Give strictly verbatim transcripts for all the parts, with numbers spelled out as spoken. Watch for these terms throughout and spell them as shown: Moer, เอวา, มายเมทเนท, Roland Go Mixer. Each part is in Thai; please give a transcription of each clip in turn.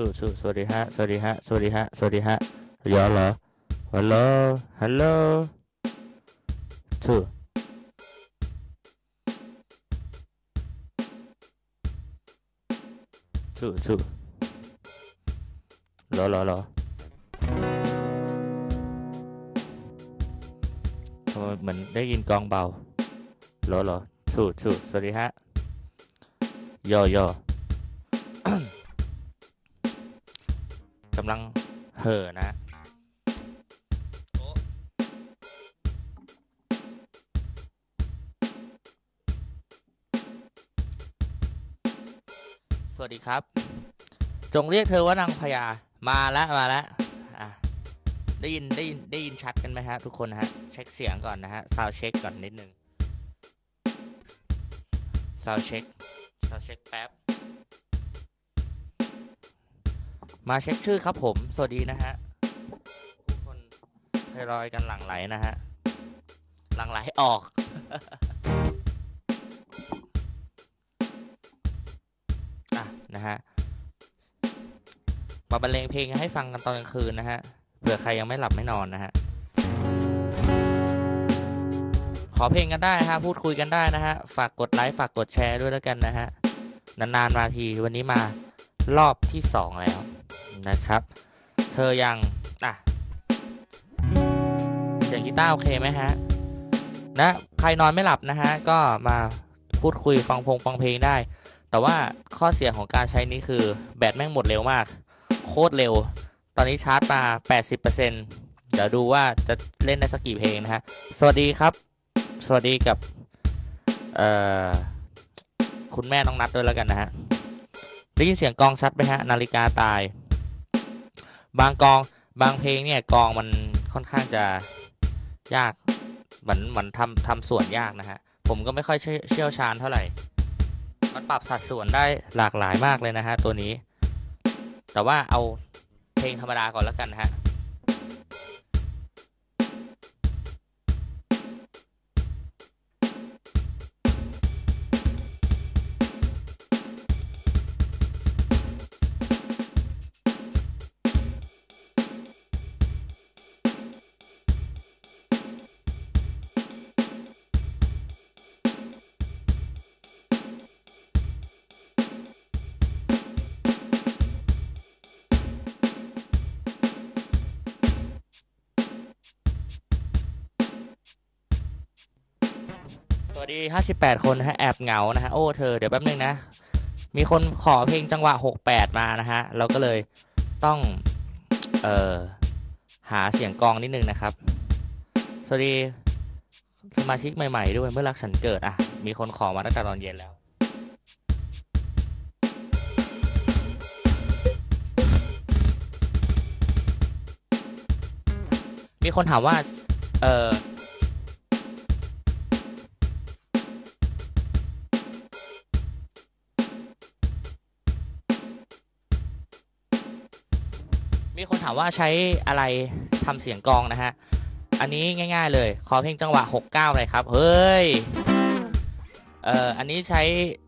สู้สู้สวัสดีฮะสวัสดีฮะสวัสดีฮะสวัสดีฮะย้อนเหรอฮัลโหลฮัลโหลสู้สู้สู้เหรอเหรอเหรอทำไมเหมือนได้ยินกองเบาเหรอเหรอสู้สู้สวัสดีฮะโยโย่กำลังเห่อนะสวัสดีครับจงเรียกเธอว่านางพญามาละมาละอ่ะได้ยินได้ยินได้ยินชัดกันไหมฮะทุกคนฮะเช็คเสียงก่อนนะฮะซาวด์เช็คก่อนนิดนึงซาวด์เช็คซาวด์เช็คแป๊บมาเช็คชื่อครับผมสวัสดีนะฮะทุกคนทยอยกันหลั่งไหลนะฮะหลั่งไหลออก อ่ะนะฮะมาบรรเลงเพลงให้ฟังกันตอนกลางคืนนะฮะเผื่อใครยังไม่หลับไม่นอนนะฮะขอเพลงกันได้ฮะพูดคุยกันได้นะฮะฝากกดไลค์ฝากกดแชร์ด้วยแล้วกันนะฮะนานๆมาทีวันนี้มารอบที่สองแล้วนะครับเธอยังอ่ะเสียงกีตาร์โอเคไหมฮะนะใครนอนไม่หลับนะฮะก็มาพูดคุยฟังพงฟังเพลงได้แต่ว่าข้อเสียของการใช้นี้คือแบตแม่งหมดเร็วมากโคตรเร็วตอนนี้ชาร์จมา แปดสิบเปอร์เซ็นต์ เดี๋ยวดูว่าจะเล่นได้สักกี่เพลงนะฮะสวัสดีครับสวัสดีกับเอ่อคุณแม่น้องนัทด้วยแล้วกันนะฮะได้ยินเสียงกองชัดไหมฮะนาฬิกาตายบางกองบางเพลงเนี่ยกองมันค่อนข้างจะยากเหมือนเหมือนทำทำส่วนยากนะฮะผมก็ไม่ค่อยเชี่ยวชาญเท่าไหร่มันปรับสัดส่วนได้หลากหลายมากเลยนะฮะตัวนี้แต่ว่าเอาเพลงธรรมดาก่อนแล้วกันนะฮะสวัสดีห้าสิบแปดคนฮะแอบเหงานะฮะโอ้เธอเดี๋ยวแป๊บนึงนะมีคนขอเพลงจังหวะหกสิบแปดมานะฮะเราก็เลยต้องเอ่อหาเสียงกองนิดนึงนะครับสวัสดีสมาชิกใหม่ๆด้วยเมื่อรักฉันเกิดอ่ะมีคนขอมาตั้งแต่ตอนเย็นแล้วมีคนถามว่าเอ่อมีคนถามว่าใช้อะไรทำเสียงกองนะฮะอันนี้ง่ายๆเลยขอเพลงจังหวะหกสิบเก้าเลยครับเฮ้ยเอ่ออันนี้ใช้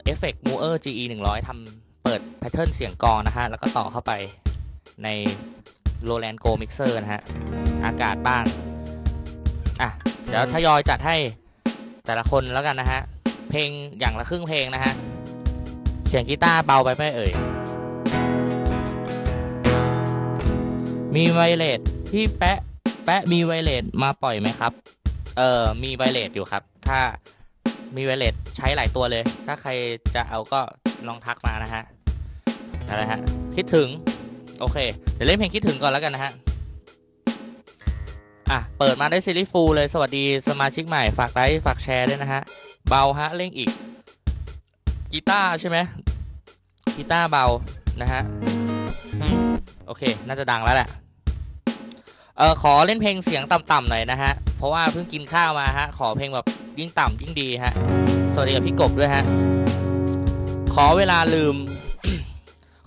เอฟเฟกต์ Moer จี อี หนึ่งร้อยทำเปิดแพทเทิร์นเสียงกองนะฮะแล้วก็ต่อเข้าไปใน Roland Go Mixer นะฮะอากาศบ้างอ่ะเดี๋ยวทยอยจัดให้แต่ละคนแล้วกันนะฮะเพลงอย่างละครึ่งเพลงนะฮะเสียงกีตาร์เบาไปไหมเอ่ยมีไวเลสพี่แปะแปะมีไวเลสมาปล่อยไหมครับเออมีไวเลสอยู่ครับถ้ามีไวเลสใช้หลายตัวเลยถ้าใครจะเอาก็ลองทักมานะฮะอะไรฮะคิดถึงโอเคเดี๋ยวเล่นเพลงคิดถึงก่อนแล้วกันนะฮะอ่ะเปิดมาได้ซีรีส์ฟูลเลยสวัสดีสมาชิกใหม่ฝากไลค์ฝากแชร์ด้วยนะฮะเบาฮะเล่นอีกกีตาร์ใช่ไหมกีตาร์เบานะฮะโอเคน่าจะดังแล้วแหละเออขอเล่นเพลงเสียงต่ำๆหน่อยนะฮะเพราะว่าเพิ่งกินข้าวมาฮะขอเพลงแบบยิ่งต่ำยิ่งดีฮะสวัสดีกับพี่กบด้วยฮะขอเวลาลืม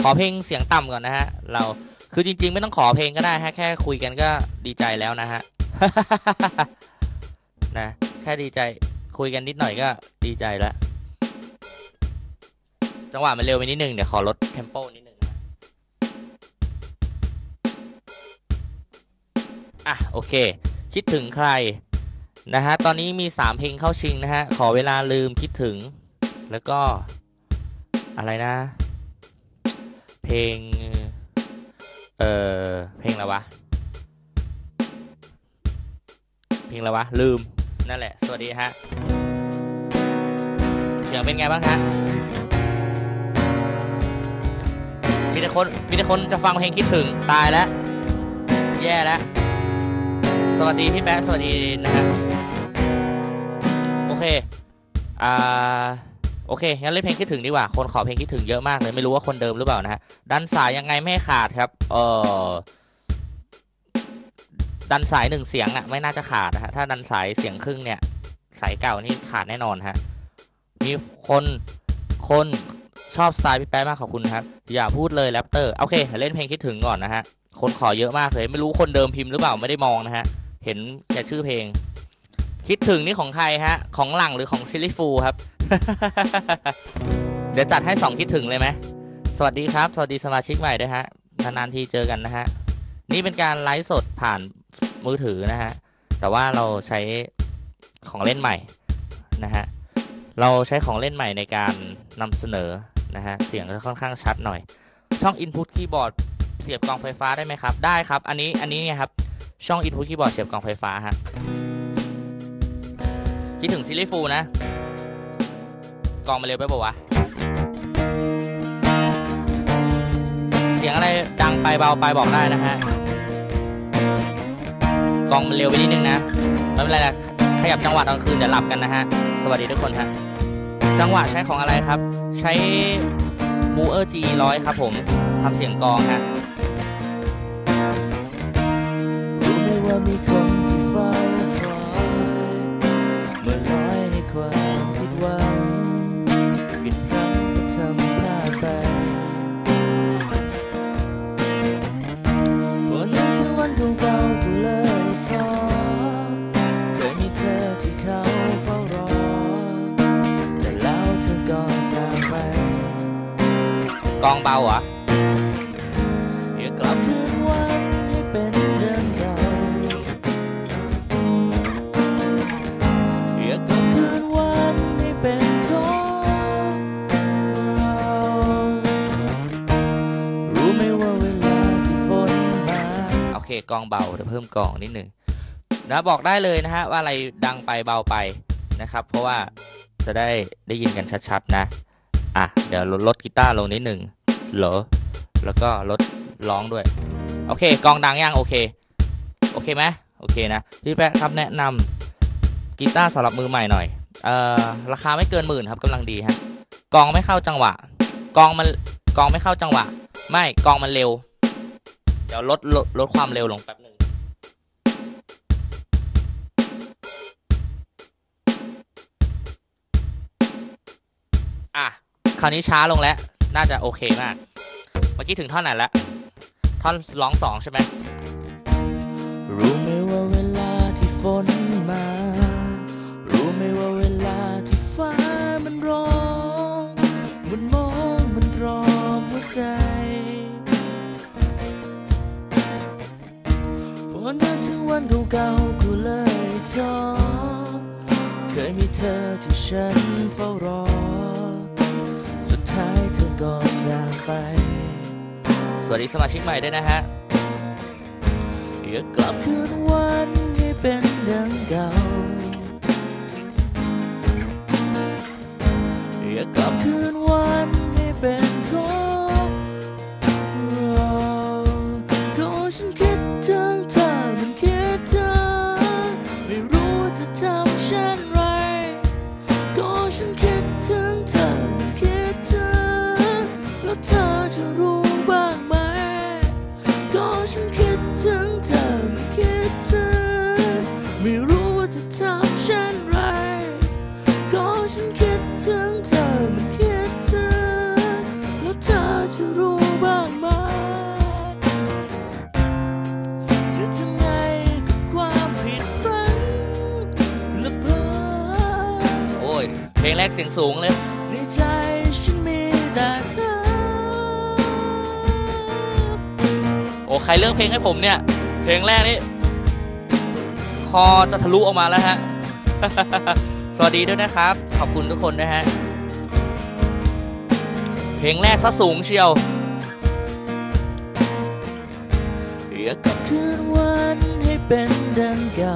ขอเพลงเสียงต่ำก่อนนะฮะเราคือจริงๆไม่ต้องขอเพลงก็ได้ฮะแค่คุยกันก็ดีใจแล้วนะฮะ นะแค่ดีใจคุยกันนิดหน่อยก็ดีใจแล้วจังหวะมันเร็วไปนิดนึงเดี๋ยวขอลดเทมโปนิดนึง อ่ะโอเคคิดถึงใครนะฮะตอนนี้มีสามเพลงเข้าชิงนะฮะขอเวลาลืมคิดถึงแล้วก็อะไรนะเพลงเอ่อเพลงอะไรวะเพลงอะไรวะลืมนั่นแหละสวัสดีฮะเสียงเป็นไงบ้างฮะมีแต่คนมีแต่คนจะฟังเพลงคิดถึงตายแล้วแย่แล้วสวัสดีพี่แป๊ะสวัสดีนะฮะโอเคอ่าโอเคงั้นเล่นเพลงคิดถึงดีกว่าคนขอเพลงคิดถึงเยอะมากเลยไม่รู้ว่าคนเดิมหรือเปล่านะฮะดันสายยังไงไม่ขาดครับเออดันสายหนึ่งเสียงอ่ะไม่น่าจะขาดนะฮะถ้าดันสายเสียงครึ่งเนี่ยสายเก่านี่ขาดแน่นอนฮะมีคนคนชอบสไตล์พี่แป๊ะมากขอบคุณครับอย่าพูดเลยแรปเตอร์โอเคเล่นเพลงคิดถึงก่อนนะฮะคนขอเยอะมากเลยไม่รู้คนเดิมพิมพ์หรือเปล่าไม่ได้มองนะฮะเห็นแค่ชื่อเพลงคิดถึงนี่ของใครฮะของหลังหรือของซิลิฟูครับ เดี๋ยวจัดให้สองคิดถึงเลยไหมสวัสดีครับสวัสดีสมาชิกใหม่ด้วยฮะนานๆทีเจอกันนะฮะนี่เป็นการไลฟ์สดผ่านมือถือนะฮะแต่ว่าเราใช้ของเล่นใหม่นะฮะเราใช้ของเล่นใหม่ในการนำเสนอนะฮะเสียงจะค่อนข้างชัดหน่อยช่อง Input Keyboard เสียบกล่องไฟฟ้าได้ไหมครับได้ครับอันนี้อันนี้ครับช่อง Input Keyboard เสียบกล่องไฟฟ้าฮะคิดถึงซีรีส์ฟูนะกล่องมาเร็วไปป่าวะเสียงอะไรดังไปเบาไปบอกได้นะฮะกล่องมาเร็วไปนิดนึงนะไม่เป็นไรนะขยับจังหวะตอนคืนเดี๋ยวหลับกันนะฮะสวัสดีทุกคนฮะจังหวะใช้ของอะไรครับใช้บูเออร์จีร้อยครับผมทำเสียงกองฮะรู้ไหมว่ามีคนที่เฝ้าคอยเมื่อลอยในความคิดหวังผิดพลั้งก็ทำพลาดไปวันนึงถึงวันเก่าๆก็เลยท้อเคยมีเธอที่เขาเฝ้ารอแต่แล้วเธอก็จากไปกองเบาเหรออย่ากลับคืนวันให้เป็นเรื่องเก่าอย่ากลับคืนวันให้เป็นของเรารู้ไหมว่าเวลาที่ฝนมาโอเคกองเบาเดี๋ยวเพิ่มกองนิดหนึ่งนะบอกได้เลยนะฮะว่าอะไรดังไปเบาไปนะครับเพราะว่าจะได้ได้ยินกันชัดๆนะอ่ะเดี๋ยวลดกีตาร์ลงนิดหนึ่งเหรอแล้วก็ลดร้องด้วยโอเคกองดังยังโอเคโอเคไหมโอเคนะพี่แป๊ะครับแนะนำกีตาร์สำหรับมือใหม่หน่อยเอ่อราคาไม่เกินหมื่นครับกำลังดีฮะกองไม่เข้าจังหวะกองมันกองไม่เข้าจังหวะไม่กองมันเร็วเดี๋ยวลดลดลดความเร็วลงแป๊บนึงอ่ะคราวนี้ช้าลงแล้วน่าจะโอเคมากเมื่อกี้ถึงท่อนไหนแล้วท่อนร้องสองใช่ไหมรู้ไหมว่าเวลาที่ฝนมารู้ไหมว่าเวลาที่ฟ้ามันร้องมันมองมันตรอมหัวใจพอนึกถึงวันเก่าๆกูเลยท้อเคยมีเธอที่ฉันเฝ้ารอสุดท้ายเธอก็จากไปสวัสดีสมาชิกใหม่ด้วยนะฮะอย่ากลับคืนวันให้เป็นดังเก่าอย่ากลับคืนวันให้เป็นของเราก็ฉันคิดถึงเธอมันคิดถึงไม่รู้จะทำเช่นไรก็ฉันคิดถึงเธอมันคิดถึงแล้วเธอจะรู้ฉันคิดถึงเธอไม่คิดถึงไม่รู้ว่าจะทำเช่นไรก็ฉันคิดถึงเธอไม่คิดถึงแล้วเธอจะรู้บ้างไหมจะทำไงกับความผิดพลาดและเพ้อโอ้ยเพลงแรกเสียงสูงเลยในใจฉันมีแต่เธอโอ้ใครเลือกเพลงให้ผมเนี่ยเพลงแรกนี่ คอจะทะลุออกมาแล้วฮะ สวัสดีด้วยนะครับขอบคุณทุกคนนะฮะเพลงแรกซะสูงเชียวอยากกลับคืนวันให้เป็นดังเก่า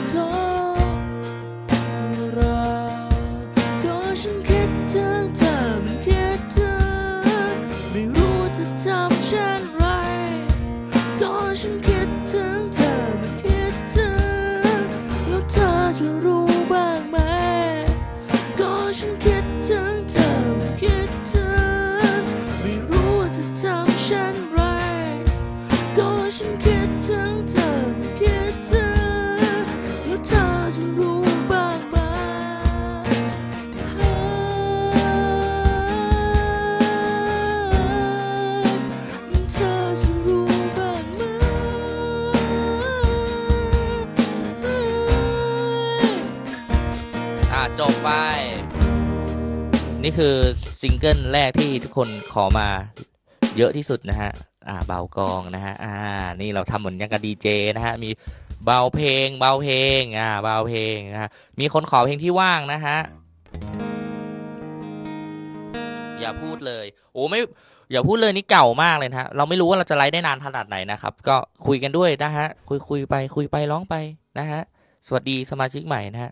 ของเราก็ฉันคิดถึงเธอมันคิดถึงไม่รู้จะทำเช่นไรก็ฉันคิดถึงเธอมันคิดถึงแล้วเธอจะรู้บ้างไหมก็ฉันคิดถึงเธอมันคิดถึงไม่รู้จะทำเช่นไรก็ฉันคิดถึงเธอมันคิดถึงแล้วเธอจะรู้บ้างไหมเธอจะรู้บ้างไหมอ่ะจบไปนี่คือซิงเกิลแรกที่ทุกคนขอมาเยอะที่สุดนะฮะอ่าเบากองนะฮะอ่านี่เราทำเหมือนยังกับดีเจนะฮะมีเบาเพลงเบาเพลงอ่าเบาเพลงนะฮะมีคนขอเพลงที่ว่างนะฮะอย่าพูดเลยโอ้ไม่อย่าพูดเลยนี่เก่ามากเลยนะฮะเราไม่รู้ว่าเราจะไลฟ์ได้นานขนาดไหนนะครับก็คุยกันด้วยนะฮะคุยคุยไปคุยไปร้องไปนะฮะสวัสดีสมาชิกใหม่นะฮะ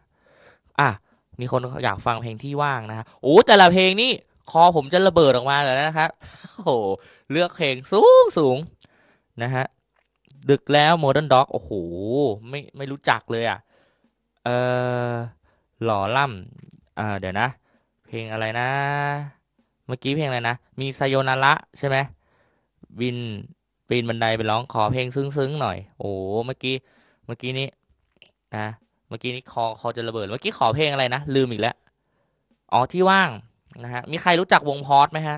อ่ะมีคนอยากฟังเพลงที่ว่างนะฮะโอ้แต่ละเพลงนี่คอผมจะระเบิดออกมาเลยนะครับโอ้เลือกเพลงสูงสูงนะฮะดึกแล้ว Modern Dog โอ้โหไม่ไม่รู้จักเลยอ่ะเออหล่อล่ำเออเดี๋ยวนะเพลงอะไรนะเมื่อกี้เพลงอะไรนะมีไซโยนาระใช่ไหมบินปีนบันไดไปร้องขอเพลงซึ้งๆหน่อยโอ้เมื่อกี้เมื่อกี้นี้นะเมื่อกี้นี้คอคอจะระเบิดเมื่อกี้ขอเพลงอะไรนะลืมอีกแล้วอ๋อที่ว่างนะฮะมีใครรู้จักวงพอดไหมฮะ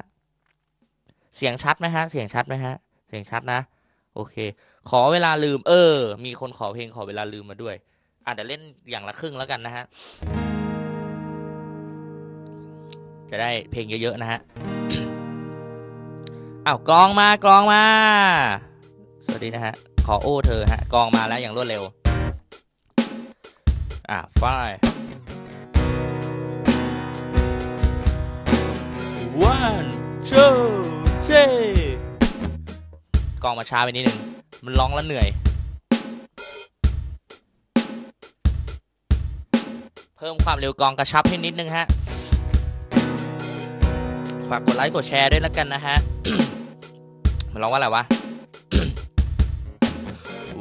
เสียงชัดไหมฮะเสียงชัดไหมฮะเสียงชัดนะโอเคขอเวลาลืมเออมีคนขอเพลงขอเวลาลืมมาด้วยอ่ะเดี๋ยวเล่นอย่างละครึ่งแล้วกันนะฮะจะได้เพลงเยอะๆนะฮะ อ้าวกองมากองมาสวัสดีนะฮะขอโอ้เธอฮะกองมาแล้วอย่างรวดเร็วอ่ะไฟวัน ทู ทรีกองมาช้าไปนิดนึงมันร้องแล้วเหนื่อยเพิ่มความเร็วกองกระชับให้นิดนึงฮะฝากกดไลค์กดแชร์ด้วยแล้วกันนะฮะ มันร้องว่าอะไรวะ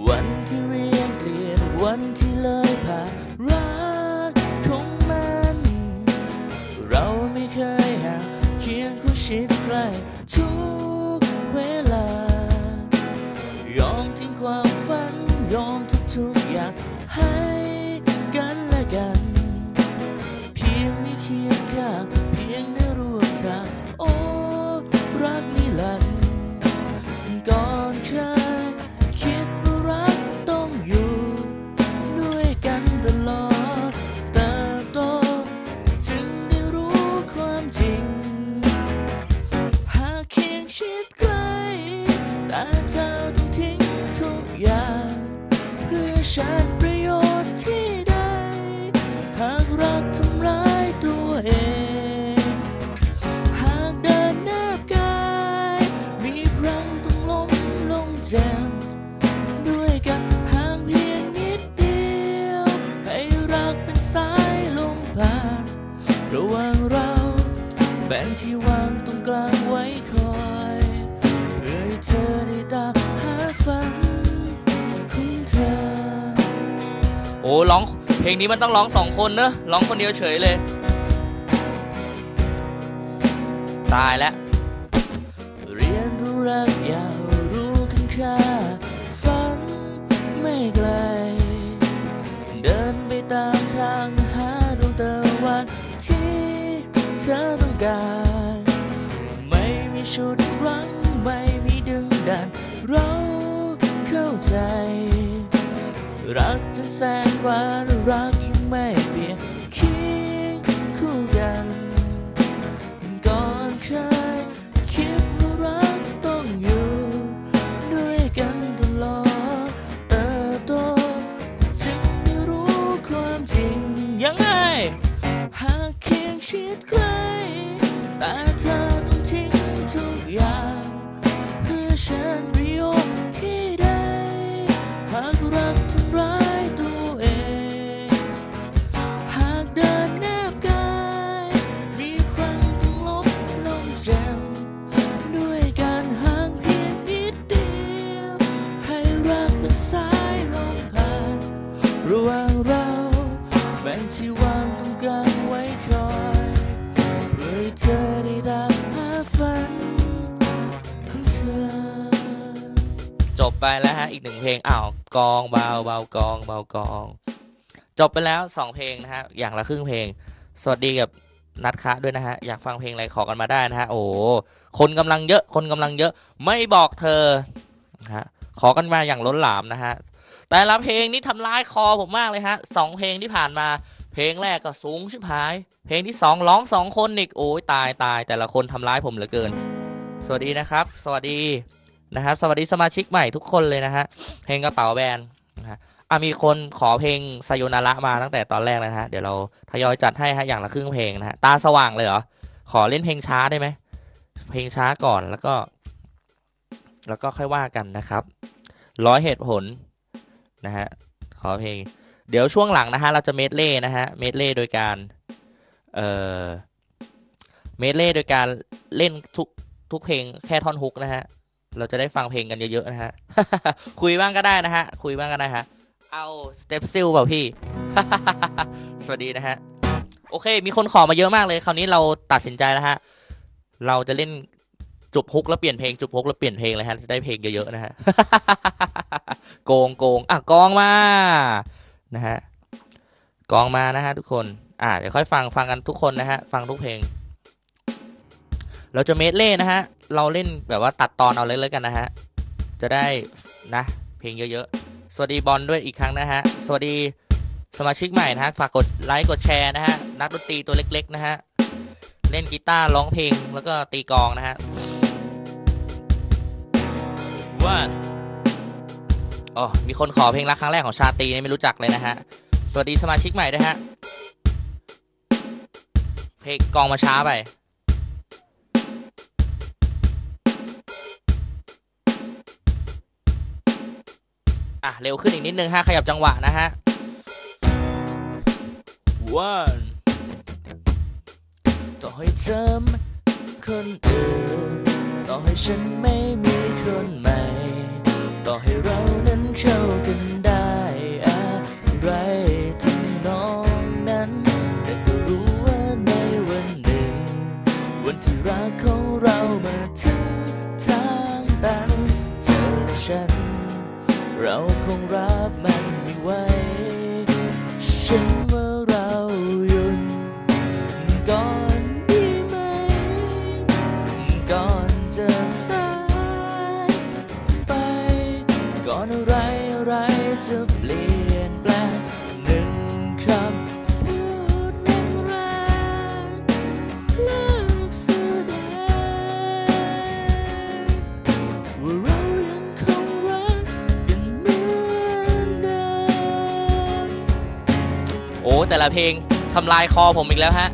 วันที่เรียนเรียนวันที่เลยผ่านรักของมันเราไม่เคยห่างเคียงคู่ชิดใกล้ทุกเวลายอมทิ้งความฝันยอมทุกทุกอย่างให้กันและกันเพียงไม่เคียงข้างเพียงได้ร่วมทางโอ้รักนิรันดร์ก่อนเคยคิดว่ารักต้องอยู่ด้วยกันตลอดเติบโตจึงได้รู้ความจริงหากเคียงชิดไกลแต่เธอต้องทิ้งทุกอย่างเพื่อฉันประโยชน์ที่ได้หากรักทำร้ายตัวเองหากเดินหน้ากายมีพลังต้องล้มลงเจ็บด้วยกันห่างเพียงนิดเดียวให้รักเป็นสายลมผ่านระหว่างเราแบ่งที่วางตรงกลางไว้คอยเธอได้ตามหาฝันของเธอโอ้ร้องเพลงนี้มันต้องร้องสองคนเนอะร้องคนเดียวเฉยเลยตายแล้วเรียนรู้รักอยากรู้คุณค่าฝันไม่ไกลเดินไปตามทางหาดวงตะวันที่เธอต้องการไม่มีชุดรั้งไม่มีดึงดันเราเข้าใจรักจนแสนหวานรักยังไม่เปลี่ยนเคียงคู่กันก่อนเคยคิดว่ารัก ให้หากเคียงชิดใกล้แต่เธอต้องทิ้งทุกอย่างเพื่อฉันประโยชน์ที่ได้หากรักทำร้ายตัวเองหากเดินแนบกายมีครั้งต้องลบลงเจ็บด้วยการห่างเพียงนิดเดียวให้รักเป็นสายลมผ่านระหว่างเราแบ่งที่วางตรงกลางไว้คอยเพื่อให้เธอได้ตามหาฝันของเธอจบไปแล้วฮะอีกหนึ่งเพลงอ้าวกองเบาเบากองเบากองจบไปแล้วสองเพลงนะฮะอย่างละครึ่งเพลงสวัสดีกับนัดคะด้วยนะฮะอยากฟังเพลงอะไรขอกันมาได้นะฮะโอ้คนกำลังเยอะคนกำลังเยอะไม่บอกเธอฮะขอกันมาอย่างล้นหลามนะฮะแต่ละเพลงนี้ทำร้ายคอผมมากเลยฮะสองเพลงที่ผ่านมาเพลงแรกก็สูงชิบหายเพลงที่สองร้องสองคนอีกโอ้ยตายตายแต่ละคนทำร้ายผมเหลือเกินสวัสดีนะครับสวัสดีนะครับสวัสดีสมาชิกใหม่ทุกคนเลยนะฮะเพลงกระเป๋าแบนนะอ่ะมีคนขอเพลงซาโยนาระมาตั้งแต่ตอนแรกนะฮะเดี๋ยวเราทยอยจัดให้ฮะอย่างละครึ่งเพลงนะฮะตาสว่างเลยเหรอขอเล่นเพลงช้าได้ไหมเพลงช้าก่อนแล้วก็แล้วก็ค่อยว่ากันนะครับร้อยเหตุผลนะฮะขอเพลงเดี๋ยวช่วงหลังนะฮะเราจะเมดเล่นะฮะเมดเล่โดยการเอ่อเมดเล่โดยการเล่นทุกทุกเพลงแค่ท่อนฮุกนะฮะเราจะได้ฟังเพลงกันเยอะๆนะฮะ คุยบ้างก็ได้นะฮะคุยบ้างก็ได้ฮะเอาสเต็ปซิลเปล่าพี่ สวัสดีนะฮะโอเคมีคนขอมาเยอะมากเลยคราวนี้เราตัดสินใจแล้วฮะเราจะเล่นจุบฮุกแล้วเปลี่ยนเพลงจุบฮุกแล้วเปลี่ยนเพลงเลยฮะจะได้เพลงเยอะๆนะฮะ โกงโกงอ่ะกองมานะฮะกองมานะฮะทุกคนอ่ะเดี๋ยวค่อยฟังฟังกันทุกคนนะฮะฟังทุกเพลงเราจะเมดเล่นะฮะเราเล่นแบบว่าตัดตอนเอาเล็กๆกันนะฮะจะได้นะเพลงเยอะๆสวัสดีบอลด้วยอีกครั้งนะฮะสวัสดีสมาชิกใหม่นะฮะฝากกดไลค์กดแชร์นะฮะนักดนตรีตัวเล็กๆนะฮะเล่นกีตาร์ร้องเพลงแล้วก็ตีกลองนะฮะวันอ๋อมีคนขอเพลงรักครั้งแรกของชาตรีไม่รู้จักเลยนะฮะสวัสดีสมาชิกใหม่ด้วยฮะเพลงกลองมาช้าไปอ่ะเร็วขึ้นอีกนิดนึงฮะขยับจังหวะนะฮะ one ต่อให้เธอคนอื่นต่อให้ฉันไม่มีคนใหม่ต่อให้เรานั้นเข้ากันได้อะไรทำนองนั้นแต่ก็รู้ว่าในวันหนึ่งวันที่รักของเรามาถึงทางตันเธอและฉันเราคงรับมันไม่ไหวฉันว่าเราหยุดก่อนดีไหมก่อนจะสายไปก่อนอะไรอะไรจะเปลี่ยนแปลงหนึ่งคำพูดหนึ่งแรงเลิกแสดงว่าเรายังคงรักกันเหมือนเดิมโอ้แต่ละเพลงทำลายคอผมอีกแล้วฮะ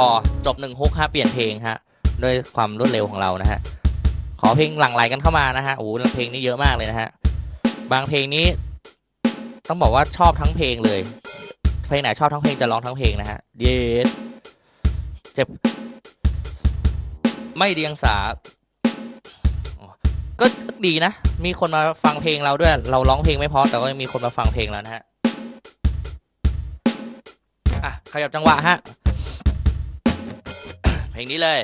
พอจบหนึ่งฮุกฮะเปลี่ยนเพลงฮะด้วยความรวดเร็วของเรานะฮะขอเพลงหลั่งไหลกันเข้ามานะฮะโอ้เพลงนี้เยอะมากเลยนะฮะบางเพลงนี้ต้องบอกว่าชอบทั้งเพลงเลยเพลงไหนชอบทั้งเพลงจะร้องทั้งเพลงนะฮะเยสเจ็บไม่เรียงสาก็ดีนะมีคนมาฟังเพลงเราด้วยเราร้องเพลงไม่พอแต่ก็ยังมีคนมาฟังเพลงแล้วนะฮะอ่ะขยับจังหวะฮะเพลงนี้เลย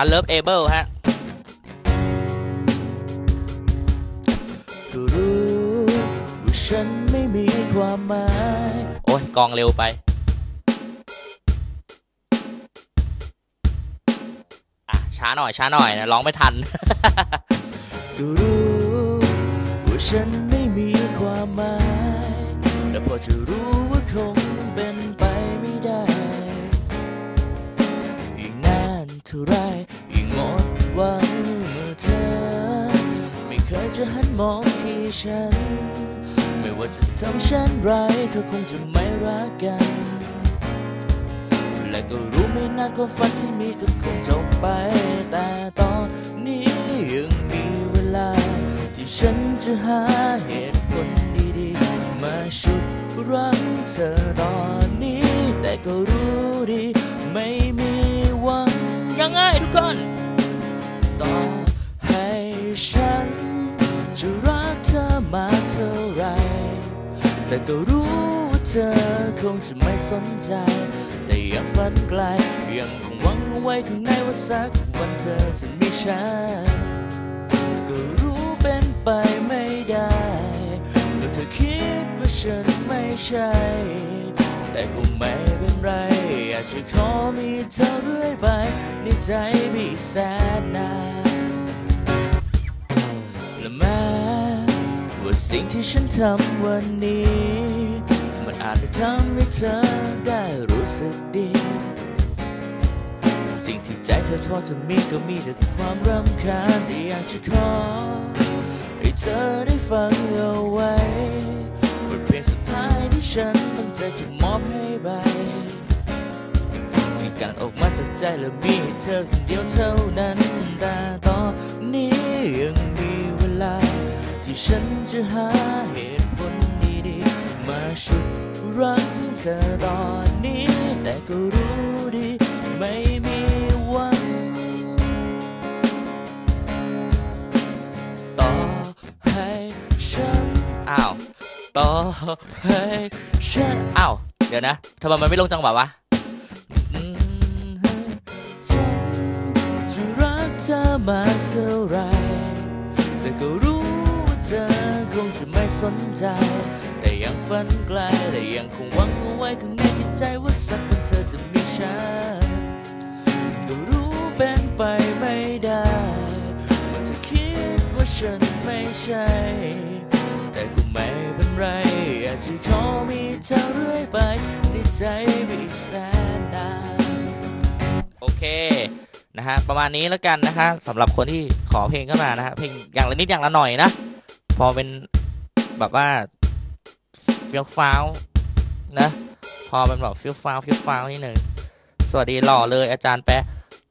Unlovable ฮะก็รู้ว่าฉันไม่มีความหมายโอ้ยกองเร็วไปอ่ะช้าหน่อยช้าหน่อยนะร้องไม่ทันก็รู้ว่าฉันไม่มีความหมายแต่พอจะรู้ว่าคงเป็นไปไม่ได้เท่าไรยิ่งหมดหวังเมื่อเธอ จะหันมองที่ฉันไม่ว่าจะทำฉันไรเธอคงจะไม่รักกันและก็รู้ไม่นานความฝันที่มีก็คงจบไปแต่ตอนนี้ยังมีเวลาที่ฉันจะหาเหตุผลดีๆมาชุดรั้งเธอตอนนี้แต่ก็รู้ดีไม่มีหวังยังไงทุกคนต่อให้ฉันจะรักเธอมากเท่าไรแต่ก็รู้ว่าเธอคงจะไม่สนใจแต่อยากฝันไกลยังคงหวังไว้ข้างในว่าสักวันเธอจะมีฉันก็รู้เป็นไปไม่ได้แล้วเธอคิดว่าฉันไม่ใช่แต่ก็ไม่เป็นไรอยากจะขอมีเธอเรื่อยไปในใจมีแสนนานและแม้ว่าสิ่งที่ฉันทำวันนี้อาจทำให้เธอได้รู้สึกดีสิ่งที่ใจเธอทอจะมีก็มีแต่ความรำคาญแต่อยากจะขอให้เธอได้ฟังเอาไว้บทเพลงสุดท้ายที่ฉันตั้งใจจะมอบให้ไปที่การออกมาจากใจและมีให้เธอคนเดียวเท่านั้นแต่ตอนนี้ยังมีเวลาที่ฉันจะหาเหตุผลดีๆมาชุดรักเธอตอนนี้แต่ก็รู้ดีไม่มีวันต่อให้ฉันอ้าวต่อให้ฉันอ้าวเดี๋ยวนะทำไมมันไม่ลงจังหวะวะฉันจะรักเธอมาเท่าไรแต่ก็รู้ว่าเธอคงจะไม่สนใจแต่ยังฝันไกลแต่ยังคงหวังเอาไว้ข้างในจิตใจว่าสักวันเธอจะมีฉันก็รู้เป็นไปไม่ได้เมื่อเธอคิดว่าฉันไม่ใช่แต่ก็ไม่เป็นไรอยากจะขอมีเธอเรื่อยไปในใจไปอีกแสนนานโอเคนะฮะประมาณนี้แล้วกันนะฮะสำหรับคนที่ขอเพลงเข้ามานะฮะเพลงอย่างละนิดอย่างละหน่อยนะพอเป็นแบบว่าเฟี้ยวฟ้าวนะพอมันบอกเฟี้ยวฟ้าวเฟี้ยวฟ้าวนิดหนึ่งสวัสดีหล่อเลยอาจารย์แปะ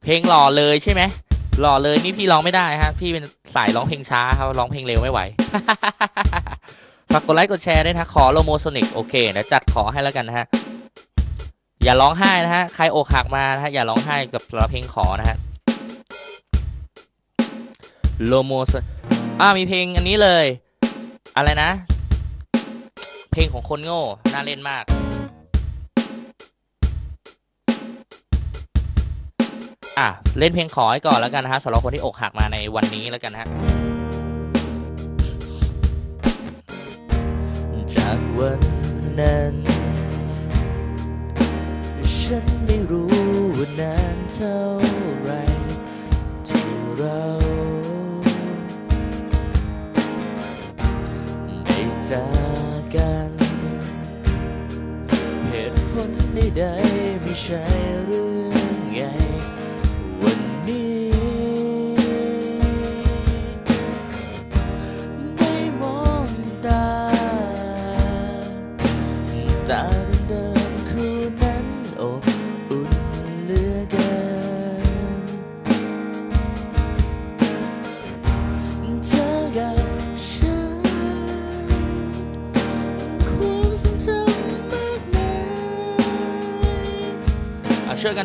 เพลงหล่อเลยใช่ไหมหล่อเลยนี่พี่ร้องไม่ได้ฮะพี่เป็นสายร้องเพลงช้าครับร้องเพลงเร็วไม่ไหว ฝากกดไลค์กดแชร์ด้วยนะขอโลโมโซนิกโอเคเดี๋ยวจัดขอให้แล้วกันนะฮะอย่าร้องไห้นะฮะใครอกหักมานะฮะอย่าร้องไห้กับเพลงขอนะฮะโลโมโซอ่ามีเพลงอันนี้เลยอะไรนะเพลงของคนโง่น่าเล่นมากอ่ะเล่นเพลงขอให้ก่อนแล้วกันนะฮะสำหรับคนที่อกหักมาในวันนี้แล้วกันฮะจากวันนั้นฉันไม่รู้ว่านานเท่าไรที่เราได้จากเหตุผลใดๆไม่ใช่เรื่องใหญ่วันนี้ไม่มองตาตาเดิมคู่นั้นอบอุ่นเหลือเกินเธอกับฉันช่วยกัน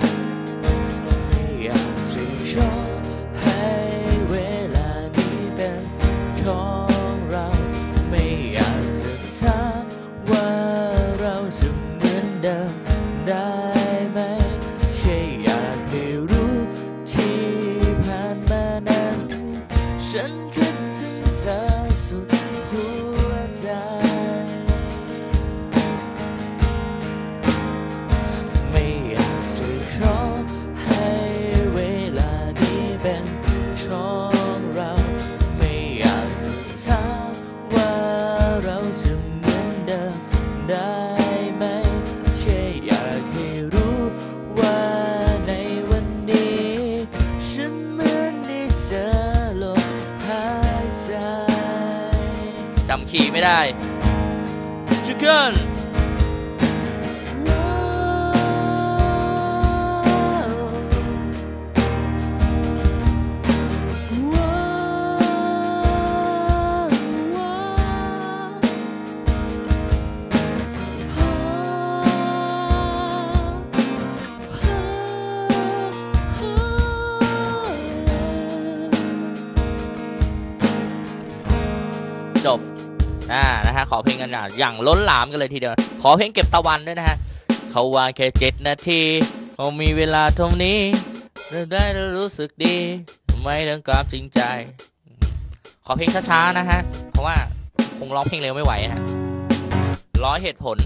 จะขอให้เวลานี้เป็นของเราไม่อยากจะท้าว่าเราจะเหมือนเดิมได้ไหมแค่อยากให้รู้ที่ผ่านมานั้นฉันคิดถึงเธอสุดหัวใจขอให้เวลานี้เป็นของเราไม่อยากจะท้าว่าเราจะเหมือนเดิมได้ไหมแค่อยากให้รู้ว่าในวันนี้ฉันเหมือนได้เจอลมหายใจ ขี่ไม่ได้ชิคเก้นจบอ่านะฮะขอเพลงกันอย่างล้นหลามกันเลยทีเดียวขอเพลงเก็บตะวันด้วยนะฮะเขาวางแค่เจ็ดนาทีคงมีเวลาเท่านี้เราได้รู้สึกดีไม่ต้องกราบจริงใจขอเพลงช้าๆนะฮะเพราะว่าคงร้องเพลงเร็วไม่ไหวนะร้อยเหตุผล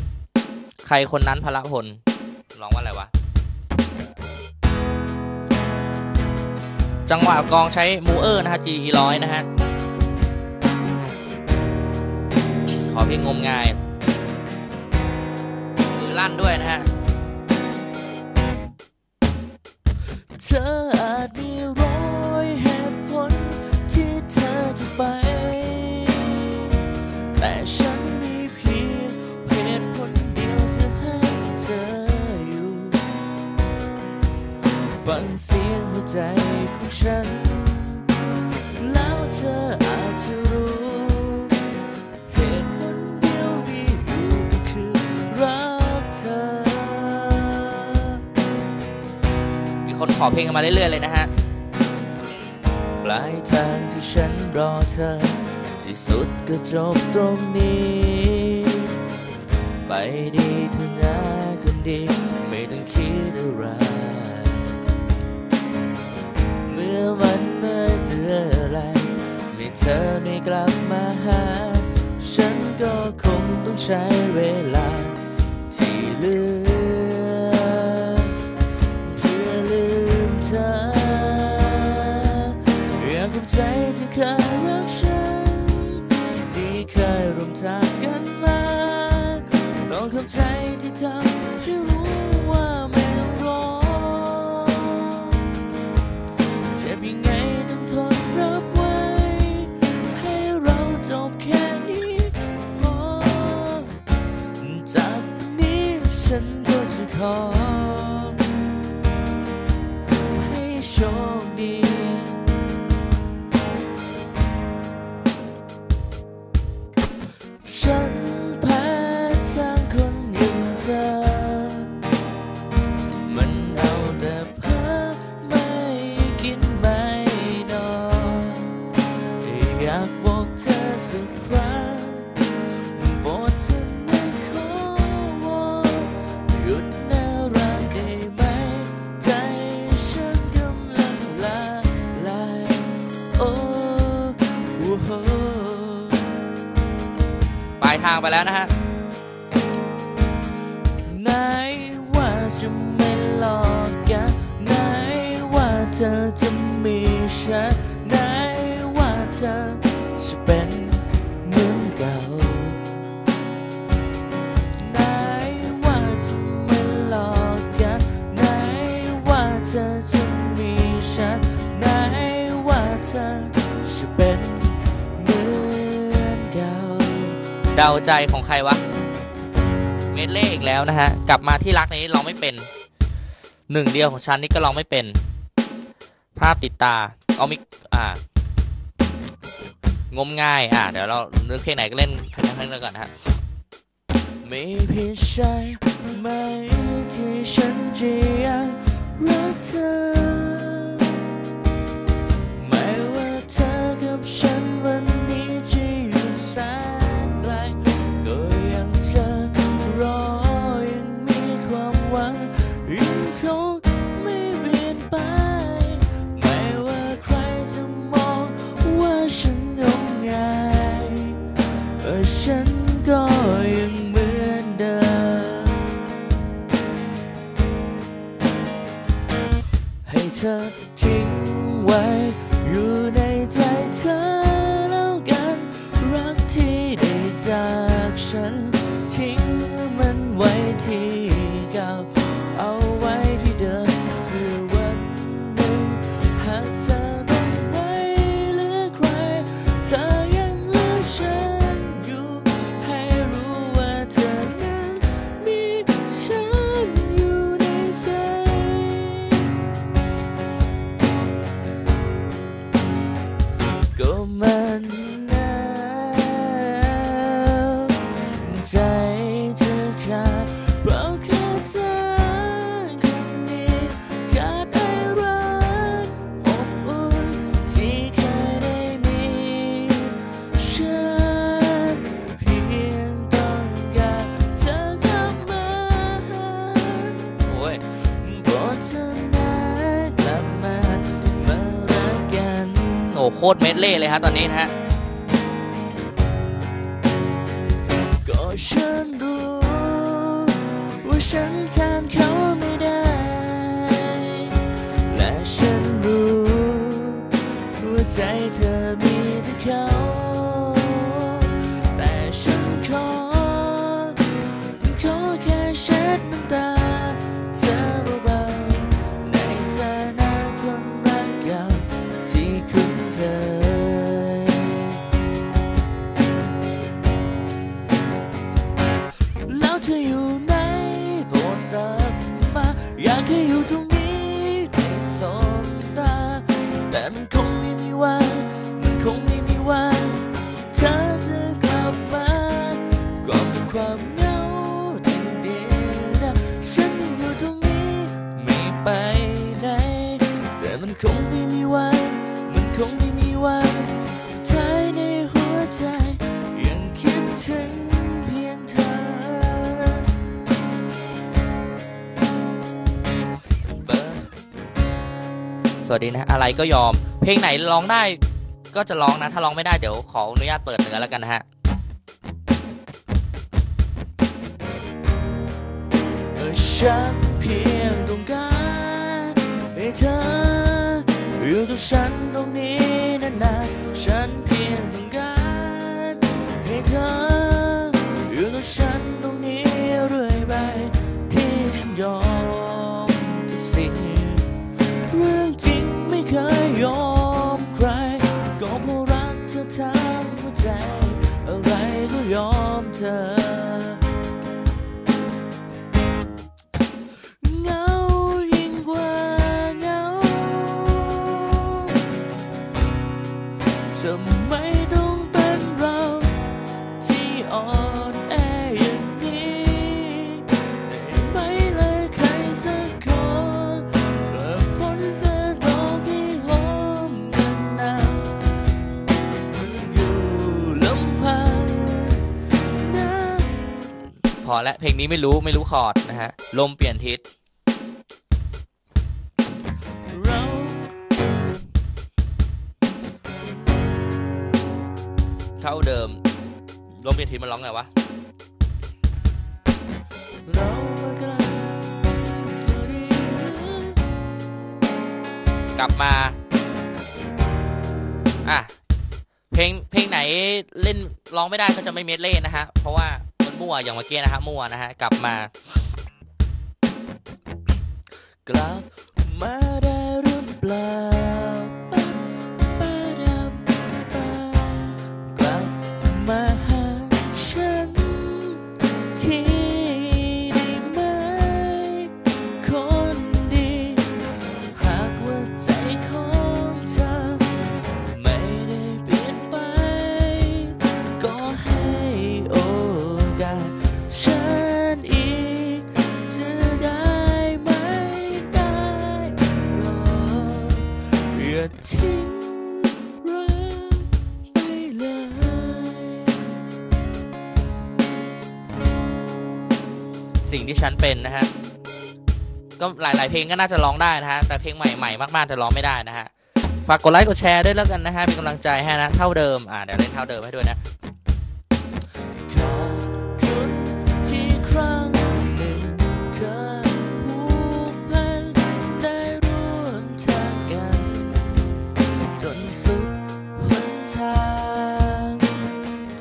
ใครคนนั้นพละพลร้องว่าอะไรวะจังหวะกองใช้มูเออร์นะฮะ จี อี หนึ่งร้อยนะฮะขอเพลงงมงายมือลั่นด้วยนะฮะเธออาจมีร้อยเหตุผลที่เธอจะไปแต่ฉันมีเพียงเหตุผลเดียวจะให้เธออยู่ฟังเสียงหัวใจของฉันแล้วเธออาจจะรู้คนขอเพลงมาเรื่อยๆเลยนะฮะปลายทางที่ฉันรอเธอที่สุดก็จบตรงนี้ไปดีเถอะนะคนดีไม่ต้องคิดอะไรเมื่อมันเมื่อเจออะไรไม่เธอไม่กลับมาหาฉันก็คงต้องใช้เวลาที่เหลือใจที่เคยรักฉันที่เคยร่วมทางกันมาต้องเข้าใจที่ทำให้รู้ว่าไม่ต้องรอเจ็บยังไงต้องทนรับไว้ให้เราจบแค่นี้พอจากนี้ฉันก็จะขอให้โชคดีฉันแพ้ทางคนอย่างเธอมันเอาแต่เพ้อไม่กินไม่นอนอยากบอกเธอสักครั้งโปรดเธอไม่ขอวอนหยุดน่ารักได้ไหมใจฉันกำลังละลายโอ้โหไปทางไปแล้วนะฮะไหนว่าจะไม่หลอกกันไหนว่าเธอจะมีฉันไหนว่าเธอจะเป็นเหมือนเก่าไหนว่าจะไม่หลอกกันไหนว่าเธอจะมีฉันไหนว่าเธอจะเป็นเดาใจของใครวะเมดเล่อีกแล้วนะฮะกลับมาที่รักนี้เราไม่เป็นหนึ่งเดียวของฉันนี่ก็เราไม่เป็นภาพติดตาเอามิอ่างมง่ายอ่าเดี๋ยวเราเลือกเพลงไหนก็เล่นเพลงนั้นก่อนนะฮะไม่ผิดใจไหมที่ฉันจะยังรักเธอไม่ว่าเธอกับฉันวันนี้จะอยู่สายฉันก็ยังเหมือนเดิมให้เธอทิ้งไว้อยู่ในใจเธอแล้วกันรักที่ได้จากฉันทิ้งมันไว้ที่เก่าเอาไว้ที่เดิมคือวันหนึ่งหากเธอต้องไปหรือใครเธอยังเหลือฉันอยู่ ตรเมดเล่เลยฮะตอนนี้นะฮะก็ฉันรู้ว่าฉันทำเขาไม่ได้และฉันรู้ว่าใจเธอมีแต่เขาแต่ฉันขอขอแค่เช็ดน้ำตาเธอเบาๆในฐานะคนรักเก่าที่คุ้นเคยแล้วเธออยู่ไหนโปรดตามมาอยากให้อยู่ตรงนี้ในสองตาแต่มันคงไม่มีวันมันคงไม่มีวันเธอจะกลับมาก็เป็นความฉันอยู่ตรงนี้ไม่ไปไหนแต่มันคงไม่มีวันมันคงไม่มีวันเธอในหัวใจยังคิดถึงเพียงเธอสวัสดีนะอะไรก็ยอมเพลงไหนร้องได้ก็จะร้องนะถ้าร้องไม่ได้เดี๋ยวขออนุญาตเปิดเนื้อแล้วกันนะฮะฉันเพียงต้องการให้เธออยู่กับฉันตรงนี้นานๆฉันเพียงต้องการให้เธออยู่กับฉันตรงนี้เรื่อยไปที่ฉันยอมทุกสิ่งเรื่องจริงไม่เคยยอมใครก็เพราะรักเธอทั้งหัวใจอะไรก็ยอมเธอทำไมต้องเป็นเราที่อ่อนแออย่างนี้ไม่เลยใครสักคนกลับพ้นแฟนร้องที่หอมกันนะมันอยู่ลำพังนะพอแล้วเพลงนี้ไม่รู้ไม่รู้คอร์ดนะฮะลมเปลี่ยนทิศเท่าเดิมลมเปลี่ยนทิศมันร้องไงวะเรากลับกลับมาอ่ะเพลงเพลงไหนเล่นร้องไม่ได้ก็จะไม่เมดเล่นะฮะเพราะว่ามันมั่วอย่างเมื่อกี้นะฮะมั่วนะฮะกลับมากลับมาได้หรือเปล่าทิ้งรักไปเลยสิ่งที่ฉันเป็นนะฮะก็หลายๆเพลงก็น่าจะร้องได้นะฮะแต่เพลงใหม่ๆมากๆจะร้องไม่ได้นะฮะฝากกดไลค์กดแชร์ด้วยแล้วกันนะฮะเป็นกำลังใจให้นะเท่าเดิมอ่าเดี๋ยวเล่นเท่าเดิมให้ด้วยนะขอบคุณที่ครั้งหนึ่งเคยสุดหนทาง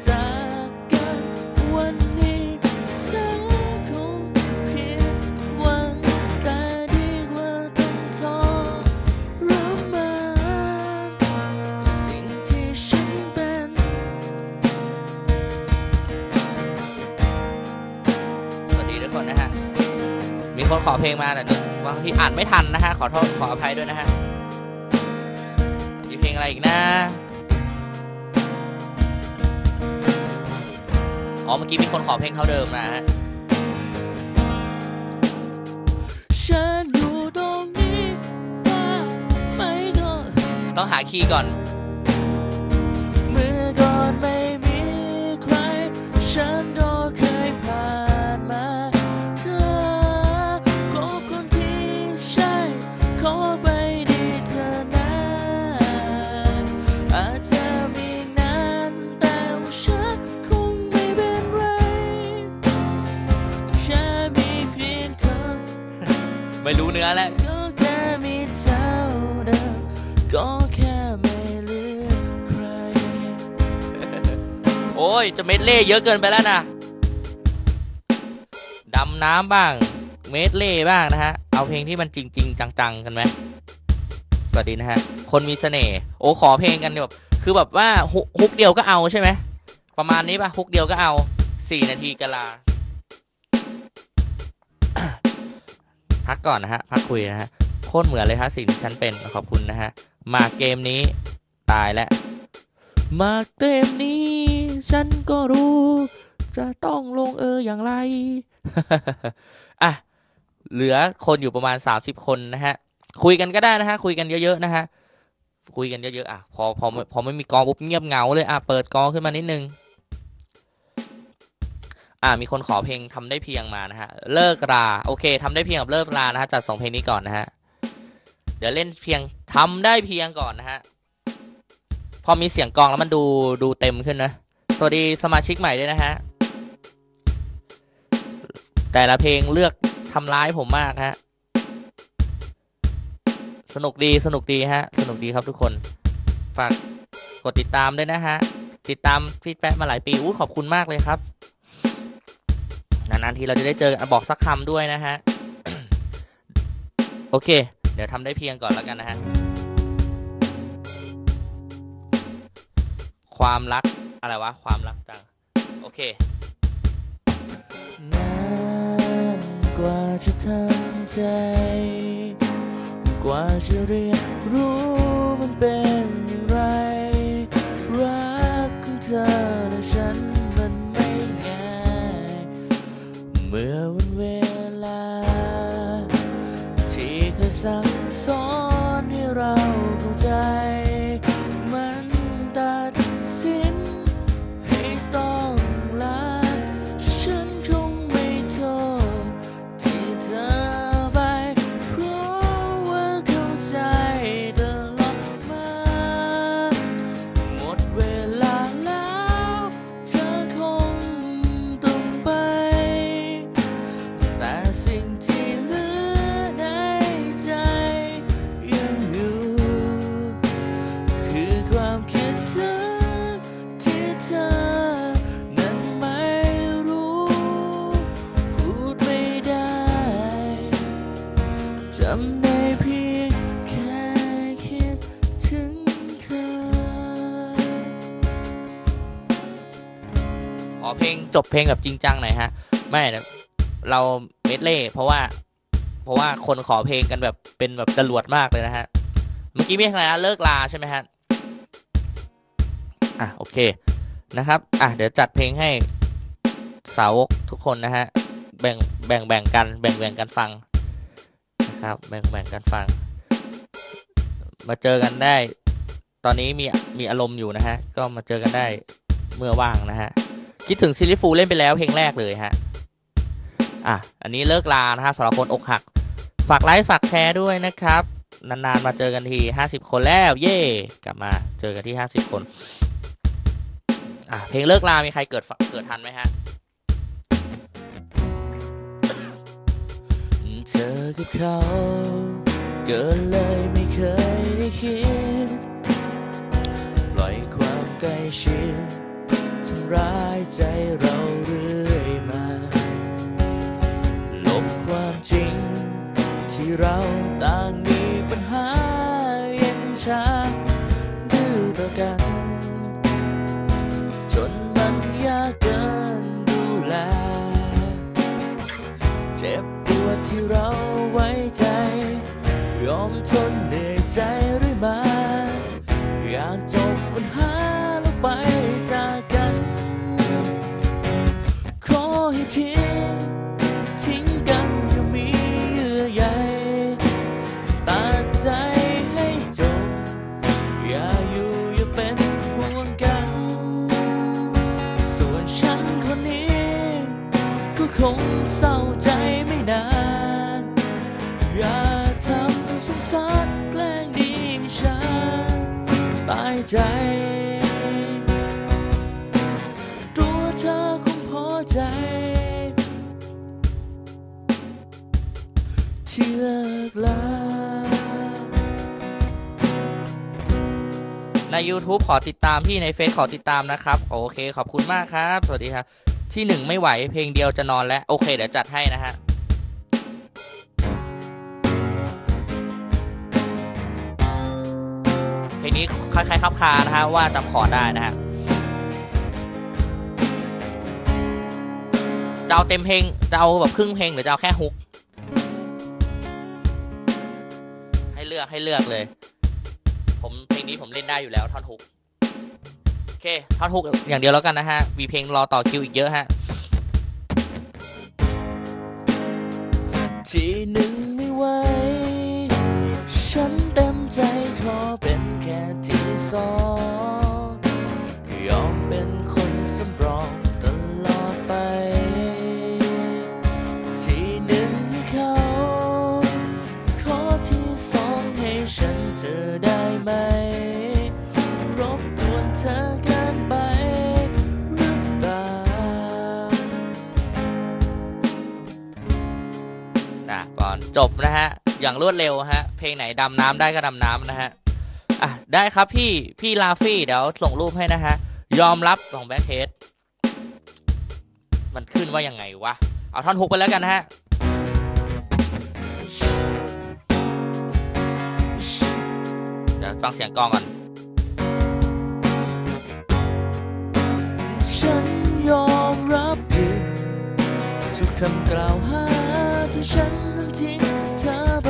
จากกันวันนี้เธอคงผิดหวังแต่ดีกว่าต้องทนรับมันสิ่งที่ฉันเป็นสวัสดีทุกคนนะฮะมีคนขอเพลงมาแต่บางทีอ่านไม่ทันนะฮะขอโทษขออภัยด้วยนะฮะอะไรอีกนะอ๋อเมื่อกี้มีคนขอเพลงเขาเดิมนะฮะฉันอยู่ตรงนี้ได้ไหมก็ต้องหาคีย์ก่อนเมื่อก่อนไม่มีใครฉันก็เคยผ่านมาเธอขอคนที่ใช่ขอไปดีเธอนะ แหละก็แค่มีเท่าเดิมก็แค่ไม่เลือกใครโอ้ยจะเม็ดเล่เยอะเกินไปแล้วนะดำน้ำบ้างเม็ดเล่บ้างนะฮะเอาเพลงที่มันจริงจริงจังๆกันไหมสวัสดีนะฮะคนมีเสน่ห์โอ้ขอเพลงกันแบบคือแบบว่าฮุกเดียวก็เอาใช่ไหมประมาณนี้ป่ะฮุกเดียวก็เอาสี่นาทีกะลาพักก่อนนะฮะพักคุยนะฮะโคตรเหมือนเลยฮะสิ่งที่ฉันเป็นขอบคุณนะฮะมาเกมนี้ตายแล้วมาเกมนี้ฉันก็รู้จะต้องลงเอออย่างไรอ่ะเหลือคนอยู่ประมาณสามสิบคนนะฮะคุยกันก็ได้นะฮะคุยกันเยอะๆนะฮะคุยกันเยอะๆอ่ะพอพอพอไม่มีกองปุ๊บเงียบเงาเลยอ่ะเปิดกองขึ้นมานิดนึงอ่ะมีคนขอเพลงทำได้เพียงมานะฮะเลิกราโอเคทำได้เพียงกับเลิกรานะฮะจัดสองเพลงนี้ก่อนนะฮะเดี๋ยวเล่นเพียงทำได้เพียงก่อนนะฮะพอมีเสียงกองแล้วมันดูดูเต็มขึ้นนะสวัสดีสมาชิกใหม่ด้วยนะฮะแต่ละเพลงเลือกทำร้ายผมมากฮะสนุกดีสนุกดีฮะสนุกดีครับทุกคนฝากกดติดตามด้วยนะฮะติดตามฟีดแบ็กมาหลายปีอู้ขอบคุณมากเลยครับนานๆทีเราจะได้เจอบอกสักคำด้วยนะฮะ โอเคเดี๋ยวทำได้เพียงก่อนแล้วกันนะฮะความรักอะไรวะความรักจังโอเคนานกว่าจะทำใจกว่าจะเรียนรู้มันเป็นอย่างไรรักของเธอและฉันมันไม่ง่ายเมื่อวันเวลาที่เคยสั่งสอนให้เราเข้าใจมันตัดสินให้ต้องลาฉันคงไม่โทษที่เธอไปเพราะว่าเข้าใจตลอดมาหมดเวลาแล้วเธอคงต้องไปแต่สิ่งที่เหลือในใจยังอยู่คือความคิดถึงเธอนั้นไม่รู้พูดไม่ได้จำได้เพียงแค่คิดถึงเธอขอเพลงจบเพลงแบบจริงจังหน่อยฮะไม่เราเมดเล่เพราะว่าเพราะว่าคนขอเพลงกันแบบเป็นแบบจรวดมากเลยนะฮะเมื่อกี้มีใครนะเลิกลาใช่ไหมฮะอ่ะโอเคนะครับอ่ะเดี๋ยวจัดเพลงให้สาวกทุกคนนะฮะแบ่งแบ่งแบ่งกันแบ่งแบ่งกันฟังนะครับแบ่งแบ่งกันฟังมาเจอกันได้ตอนนี้มีมีอารมณ์อยู่นะฮะก็มาเจอกันได้เมื่อว่างนะฮะคิดถึงซิลิฟูเล่นไปแล้วเพลงแรกเลยฮะอ่ะอันนี้เลิกลานะฮะสำหรับคนอกหักฝากไลค์ฝากแชร์ด้วยนะครับนานๆมาเจอกันทีห้าสิบคนแล้วเย่กลับมาเจอกันที่ห้าสิบคนเพลงเลิกลามีใครเกิดเกิดทันไหมฮะเธอกับเขาเกินเลยไม่เคยได้คิดปล่อยความใกล้ชิดทำร้ายใจเราเรื่อยมาลบความจริงที่เราต่างมีปัญหาเย็นชาดื้อต่อกันจนมันยากเกินดูแลเจ็บปวดที่เราไว้ใจยอมทนเหนื่อยใจเรื่อยมาอยากจบปัญหาแล้วไปจากกันขอให้ทิ้งทิ้งกันอย่ามีเยื่อใยตัดใจให้จบอย่าอยู่อย่าเป็นห่วงกันฉันคนนี้ก็คงเศร้าใจไม่นานอย่าทำสงสารแกล้งดีฉันตายใจตัวเธอคงพอใจที่เลิกลา YouTube ขอติดตามพี่ในเฟซขอติดตามนะครับโอเคขอบคุณมากครับสวัสดีครับที่หนึ่งไม่ไหวเพลงเดียวจะนอนแล้วโอเคเดี๋ยวจัดให้นะฮะเพลงนี้คล้ายๆคับคานะฮะว่าจำขอได้นะฮะจะเอาเต็มเพลงจะเอาแบบครึ่งเพลงหรือจะเอาแค่ฮุกให้เลือกให้เลือกเลยผมเพลงนี้ผมเล่นได้อยู่แล้วท่อนฮุกโอเคท่อนฮุกอย่างเดียวแล้วกันนะฮะมีเพลงรอต่อคิวอีกเยอะฮะทีหนึ่งไม่ไหวฉันเต็มใจขอเป็นแค่ทีสองยอมเป็นคนสำรองตลอดไปทีหนึ่งให้เขาขอทีสองให้ฉันเจอได้ไหมรบกวนเธอเกินไปหรือเปล่านะก่อนจบนะฮะอย่างรวดเร็วฮะเพลงไหนดำน้ำได้ก็ดำน้ำนะฮะอ่ะได้ครับพี่พี่ลาฟี่เดี๋ยวส่งรูปให้นะฮะยอมรับของแบ็คเฮดมันขึ้นว่ายังไงวะเอาท่อนฮุกไปแล้วกันนะฮะเดี๋ยวฟังเสียงกลองก่อนฉันยอมรับผิดทุกคำกล่าวหาที่ฉันนั้นทิ้งเธอไป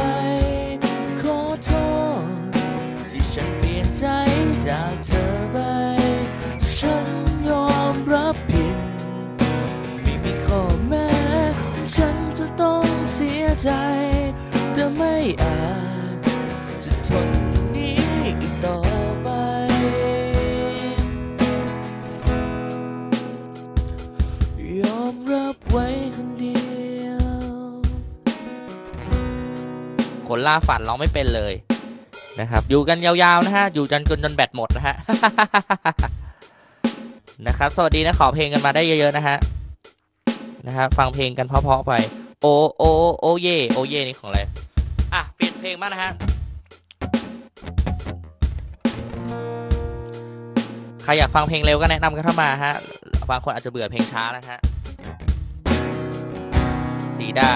ขอโทษที่ฉันเปลี่ยนใจจากเธอไปฉันยอมรับผิดไม่มีข้อแม้ที่ฉันจะต้องเสียใจแต่ไม่อาจจะทนอยู่นี้อีกต่อไปยอมรับไว้คนเดียวผลล่าฝันร้องไม่เป็นเลยนะครับอยู่กันยาวๆนะฮะอยู่จนจนแบตหมดนะฮะ นะครับสวัสดีนะขอเพลงกันมาได้เยอะๆนะฮะนะครับฟังเพลงกันเพาะๆไปโอโอโอเยโอเยนี่ของอะไรอ่ะเปลี่ยนเพลงบ้างนะฮะใครอยากฟังเพลงเร็วก็แนะนำกันเข้ามาฮะบางคนอาจจะเบื่อเพลงช้านะฮะสีดา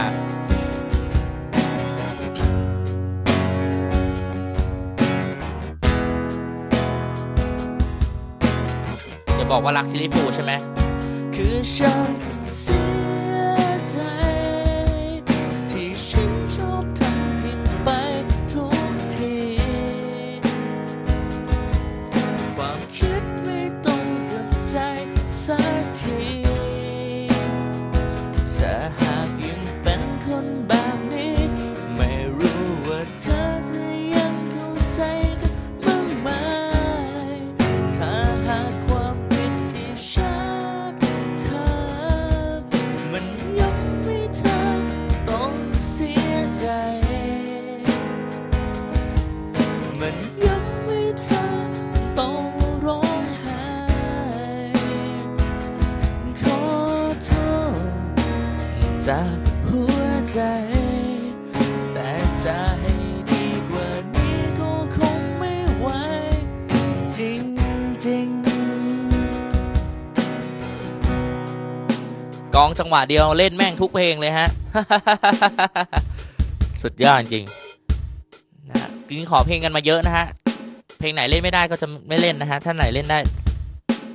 บอกว่ารักชิลิฟูใช่ไหมคือฉันเสียใจที่ฉันชอบทำผิดไปทุกทีความคิดไม่ตรงกับใจสักทีถ้าหากยังเป็นคนแบบนี้ไม่รู้ว่าเธอจะยังเข้าใจกันบ้างไหมมันยังไม่เธอต้องร้องไห้ขอโทษจากหัวใจแต่จะให้ดีกว่านี้ก็คงไม่ไหวจริงๆกองจังหวะเดียวเล่นแม่งทุกเพลงเลยฮะ สุดยอดจริงจริงขอเพลงกันมาเยอะนะฮะเพลงไหนเล่นไม่ได้ก็จะไม่เล่นนะฮะถ้าไหนเล่นได้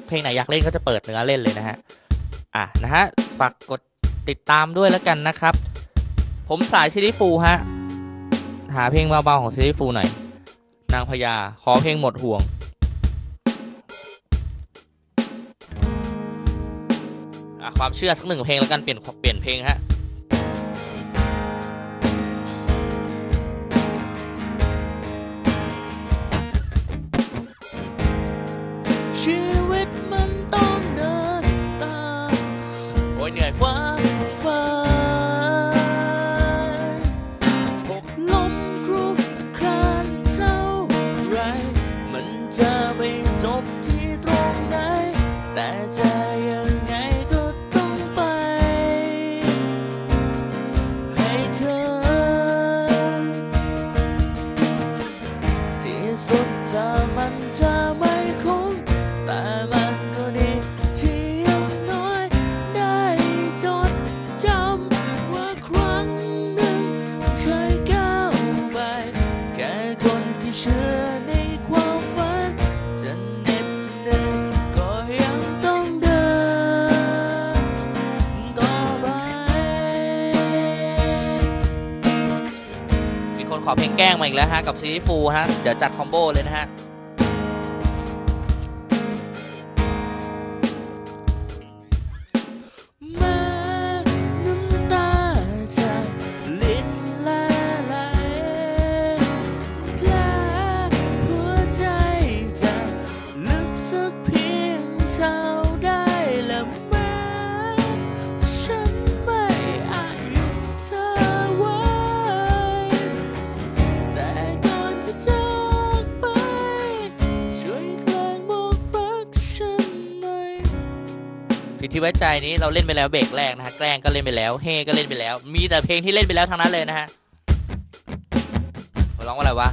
เพลงไหนอยากเล่นก็จะเปิดเนื้อเล่นเลยนะฮะอ่ะนะฮะฝากกดติดตามด้วยแล้วกันนะครับผมสายซิลิฟูฮะหาเพลงเบาๆของซิลิฟูหน่อยนางพญาขอเพลงหมดห่วงอ่ะความเชื่อสักหนึ่งเพลงแล้วกันเปลี่ยนเปลี่ยนเพลงฮะชีวิตมันต้องเดินตามโอ้ยเหนื่อยความฝันหกล้มครุกครานเท่าไรมันจะไปจบที่ตรงไหนแต่จะยังไงก็ต้องไปให้เธอที่สุดจะมันจะไม่ เพลงแกล้งมาอีกแล้วฮะกับซีรีส์ฟูลฮะเดี๋ยวจัดคอมโบเลยนะฮะที่ไว้ใจนี้เราเล่นไปแล้วเบรกแรกนะฮะแกล้งก็เล่นไปแล้วเฮก็เล่นไปแล้วมีแต่เพลงที่เล่นไปแล้วทั้งนั้นเลยนะฮะร้องว่าอะไรวะ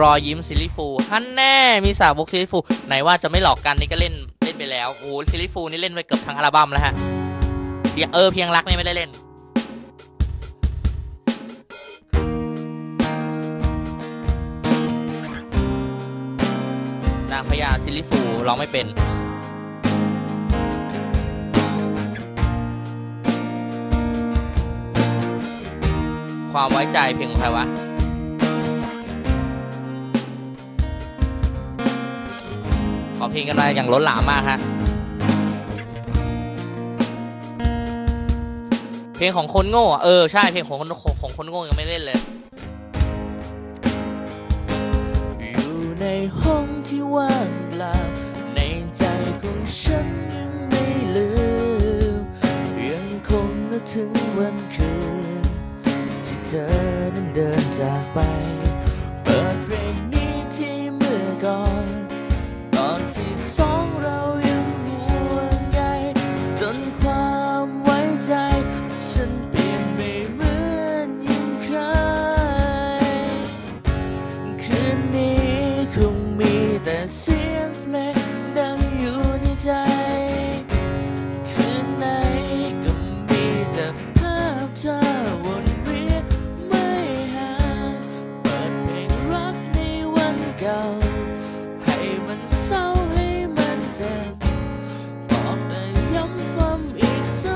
รอยิ้มซิลิฟูฮันแน่มีสาวบุกซิลิฟูไหนว่าจะไม่หลอกกันนี่ก็เล่นเล่นไปแล้วโอ้ซิลิฟูนี่เล่นไปเกือบทั้งอัลบั้มแล้วฮะเออเพียงรักนี่ไม่ได้เล่นนางพญาซิลิฟูร้องไม่เป็นความไว้ใจเพียงใครวะขอเพลงกันมาอย่างล้นหลามมากฮะเพลงของคนโง่เออใช่เพลงของของคนโง่ยังไม่เล่นเลยอยู่ในห้องที่ว่างเปล่าในใจของฉันยังไม่ลืมยังคงนึกถึงวันคืนที่เธอนั้นเดินจากไปเปิดเพลงนี้ที่เมื่อก่อนตอนที่สองเรายังห่วงใยจนความไว้ใจฉันเปลี่ยนไม่เหมือนยิ่งใครคืนนี้คงมีแต่เสียงเพลงดังอยู่ในใจคืนไหนก็มีแต่ภาพเธอวนเวียนไม่ห่างเปิดเพลงรักในวันเก่าให้มันเศร้าให้มันเจ็บบอกแต่ย้ำฟังอีกซ้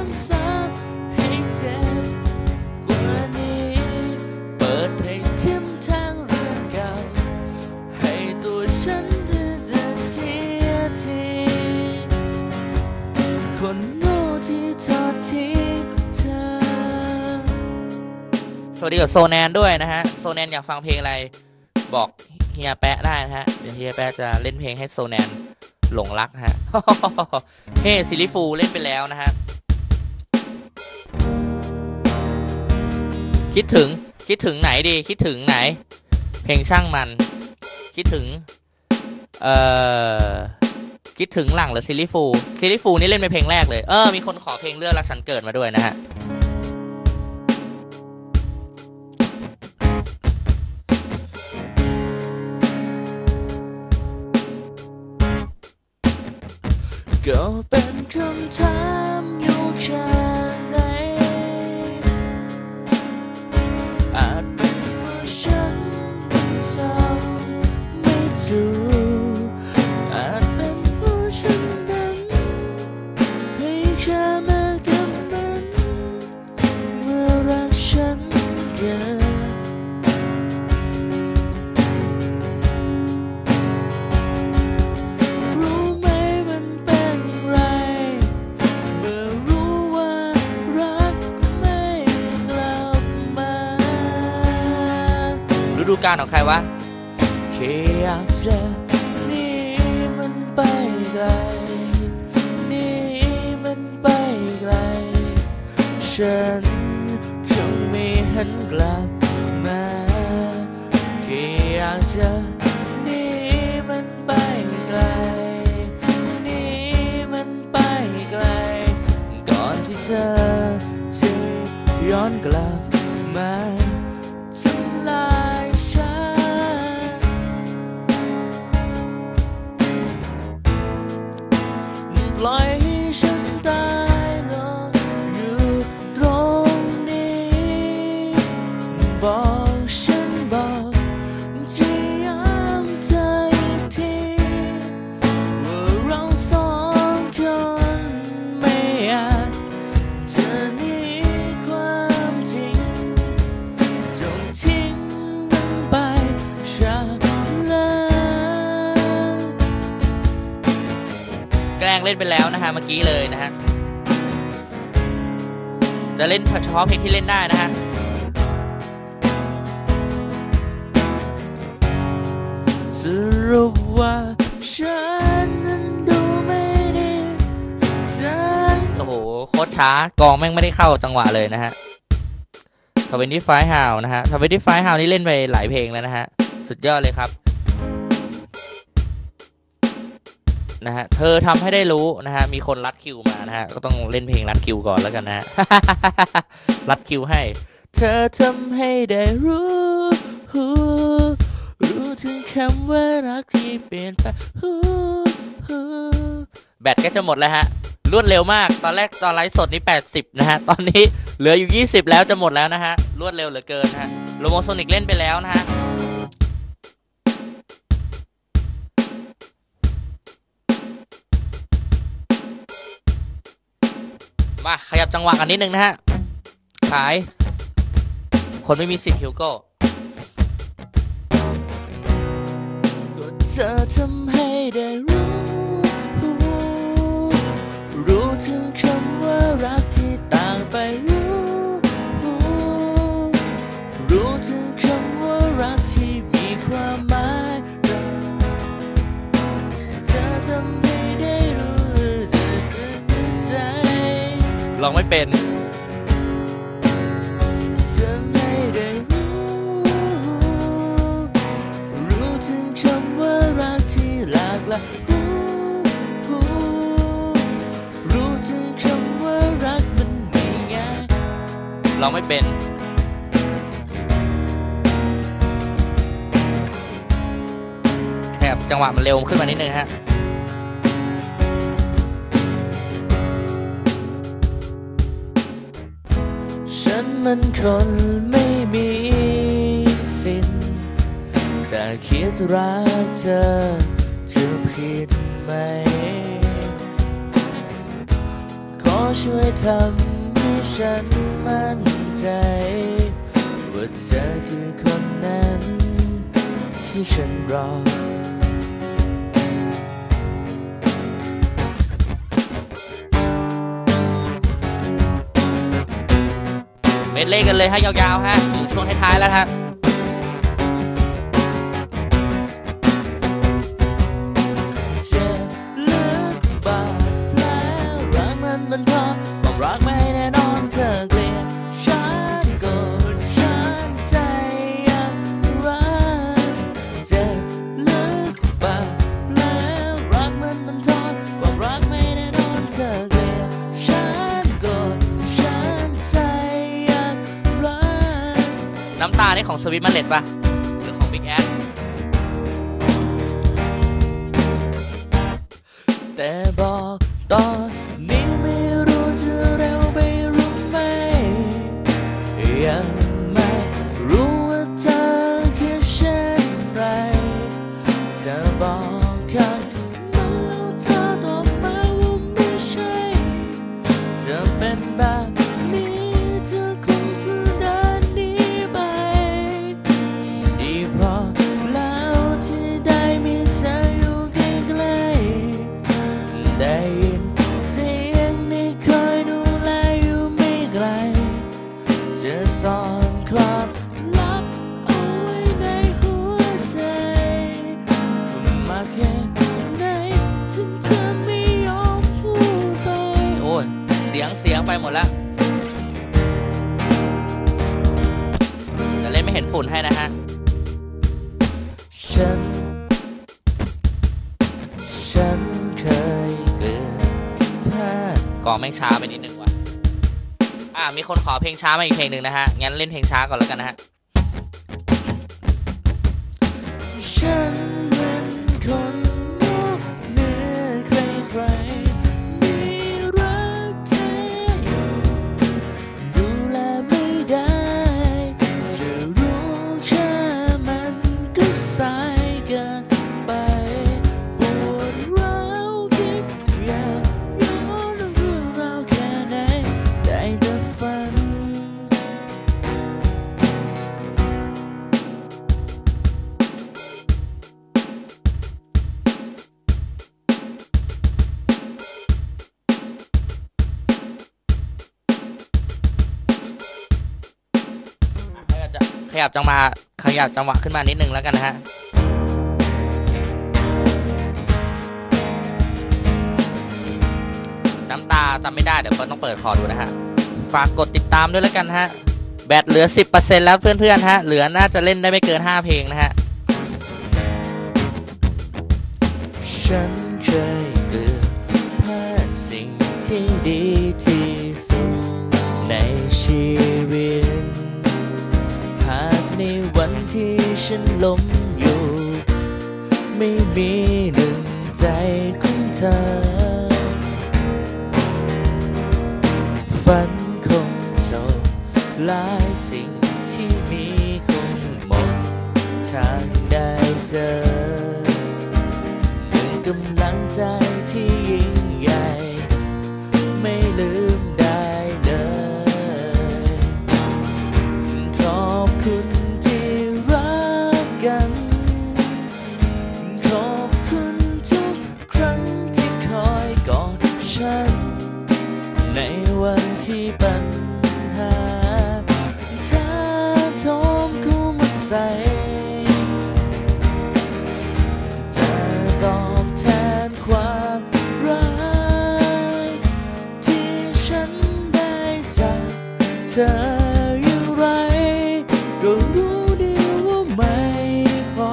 ำๆให้เจ็บกว่านี้เปิดให้ทิ่มแทงเรื่องเก่าให้ตัวฉันจะเสียทีคนโง่ที่ทอดทิ้งเธอสวัสดีกับโซแนนด้วยนะฮะโซแนนอยากฟังเพลงอะไรบอกเฮียแปะได้นะฮะเดี๋ยวเฮียแปะจะเล่นเพลงให้โซแนนหลงรักฮะเฮ้ซิลิฟูเล่นไปแล้วนะฮะคิดถึงคิดถึงไหนดีคิดถึงไหนเพลงช่างมันคิดถึงเอ่อคิดถึงหลังหรือซิลิฟูซิลิฟูนี่เล่นเป็นเพลงแรกเลยเออมีคนขอเพลงเลือกรักฉันเกิดมาด้วยนะฮะก็เป็นคำถามอยู่แค่ไหนอาจเป็นเพราะฉันทำไม่ถูกอาจเป็นเพราะฉันนั้นให้แค่มากับมันเมื่อรักฉันเกินดูการของใครวะแค่อยากจะหนีมันไปไกลหนีมันไปไกลฉันคงไม่หันกลับมาแค่อยากจะหนีมันไปไกลหนีมันไปไกลก่อนที่เธอจะย้อนกลับมาทำลายฉันปล่อยให้ฉันตายลงอยู่ตรงนี้บอกฉันบอกที่ย้ำเธออีกทีว่าเราสองคนไม่อาจจะหนีความจริง แกล้งเล่นไปแล้วนะฮะเมื่อกี้เลยนะฮะจะเล่นเฉพาะเพลงที่เล่นได้นะฮะสรุปว่าฉันนั้นดูไม่ดีโอ้โหโคตรช้ากองแม่งไม่ได้เข้าจังหวะเลยนะฮะทเวนตี้ไฟว์ฮาวนะฮะทเวนตี้ไฟว์ฮาวนี่เล่นไปหลายเพลงแล้วนะฮะสุดยอดเลยครับนะฮะเธอทำให้ได้รู้นะฮะมีคนรัดคิวมานะฮะก็ต้องเล่นเพลงรัดคิวก่อนแล้วกันนะฮะ รัดคิวให้เธอทำให้ได้รู้รู้ถึงคำว่ารักที่เปลี่ยนไปแบตก็จะหมดแล้วฮะรวดเร็วมากตอนแรกตอนไลฟ์สดนี่แปดสิบนะฮะตอนนี้เหลืออยู่ยี่สิบแล้วจะหมดแล้วนะฮะรวดเร็วเหลือเกินนะฮะโลโมโซนิกเล่นไปแล้วนะฮะมาขยับจังหวะกันนิดนึงนะฮะขายคนไม่มีสิทธิ์ฮิวโก้เธอทำให้ได้รู้รู้ถึงคำว่ารักที่ต่างไปรู้รู้ถึงคำว่ารักที่มีความหมายเธอทำให้ได้รู้เธอถึงใจลองไม่เป็นทำให้ได้รู้รู้ถึงคำว่ารักที่หลากหลายเราไม่เป็นแถบจังหวะมันเร็วขึ้นมานิดนึงฮะฉันมันคนไม่มีสิทธิ์จะคิดรักเธอจะผิดไหมขอช่วยทำฉันมั่นใจว่าเธอคือคนนั้นที่ฉันรอเม็ดเล่กันเลยฮะยาวๆฮะอยู่ช่วงท้ายๆแล้วฮะเจ็บลึกบาดแล้วรักมันบันทอนความรักไม่แน่นอนเธอเกลียดฉันโกรธฉันใจยังรักเจ็บลึกบาดแล้วรักมันบันทอนความรักไม่แน่นอนเธอเกลียดฉันโกรธฉันใจยังรักน้ำตานี่ของสวิตมันเล็ดปะหรือของบิ๊กแอดแต่บอกตอนนี้ไม่รู้จะเร็วไปรู้ไหมยังไม่รู้ว่าเธอคือเช่นไรเธอบอกกันมาแล้วเธอตอบมาว่าไม่ใช่เธอเป็นแบบนี้เธอคงจะเดินหนีไปดีพอแล้วที่ได้มีเธออยู่ใกล้ๆได้สอนคลับลับเอาไว้ในหัวใจมาแค่ไหนฉันจะไม่ยอมพูดไปโอ้ยเสียงเสียงไปหมดแล้วแต่เล่นไม่เห็นฝุ่นให้นะฮะฉันฉันเคยเกิดพลาดกองแม่งช้าไปนิดนึงว่ะอ่ะมีคนขอเพลงช้ามาอีกเพลงหนึ่งนะฮะงั้นเล่นเพลงช้าก่อนแล้วกันนะฮะฉันเป็นคนนอกเหนือใครใครมีรักเธออยู่ดูแลไม่ได้จะรู้แค่มันก็สายเกินไปปวดร้าวคิดอยากย้อนเรื่องราวแค่ไหนได้ ขยับจังหวะขยับจังหวะขึ้นมานิดนึงแล้วกันนะฮะน้ำตาจำไม่ได้เดี๋ยวเฟิร์นต้องเปิดคอดูนะฮะฝากกดติดตามด้วยแล้วกันฮะแบตเหลือ สิบเปอร์เซ็นต์ แล้วเพื่อนๆฮะเหลือน่าจะเล่นได้ไม่เกินห้าเพลงนะฮะฉันเคยเกิดพลาดสิ่งที่ดีที่สุดในชีวิตหากในวันที่ฉันล้มอยู่ไม่มีหนึ่งใจของเธอฝันคงจบหลายสิ่งที่มีคงหมดทางได้เจอกำลังใจที่ยิ่งใหญ่ไม่ลืมได้เลยขอบคุณที่รักกันขอบคุณทุกครั้งที่คอยกอดฉันในวันที่ปัญหาถ้าทอมคู่มาใส่จะตอบแทนความรักที่ฉันได้จากเธออย่างไรก็รู้ดีว่าไม่พอ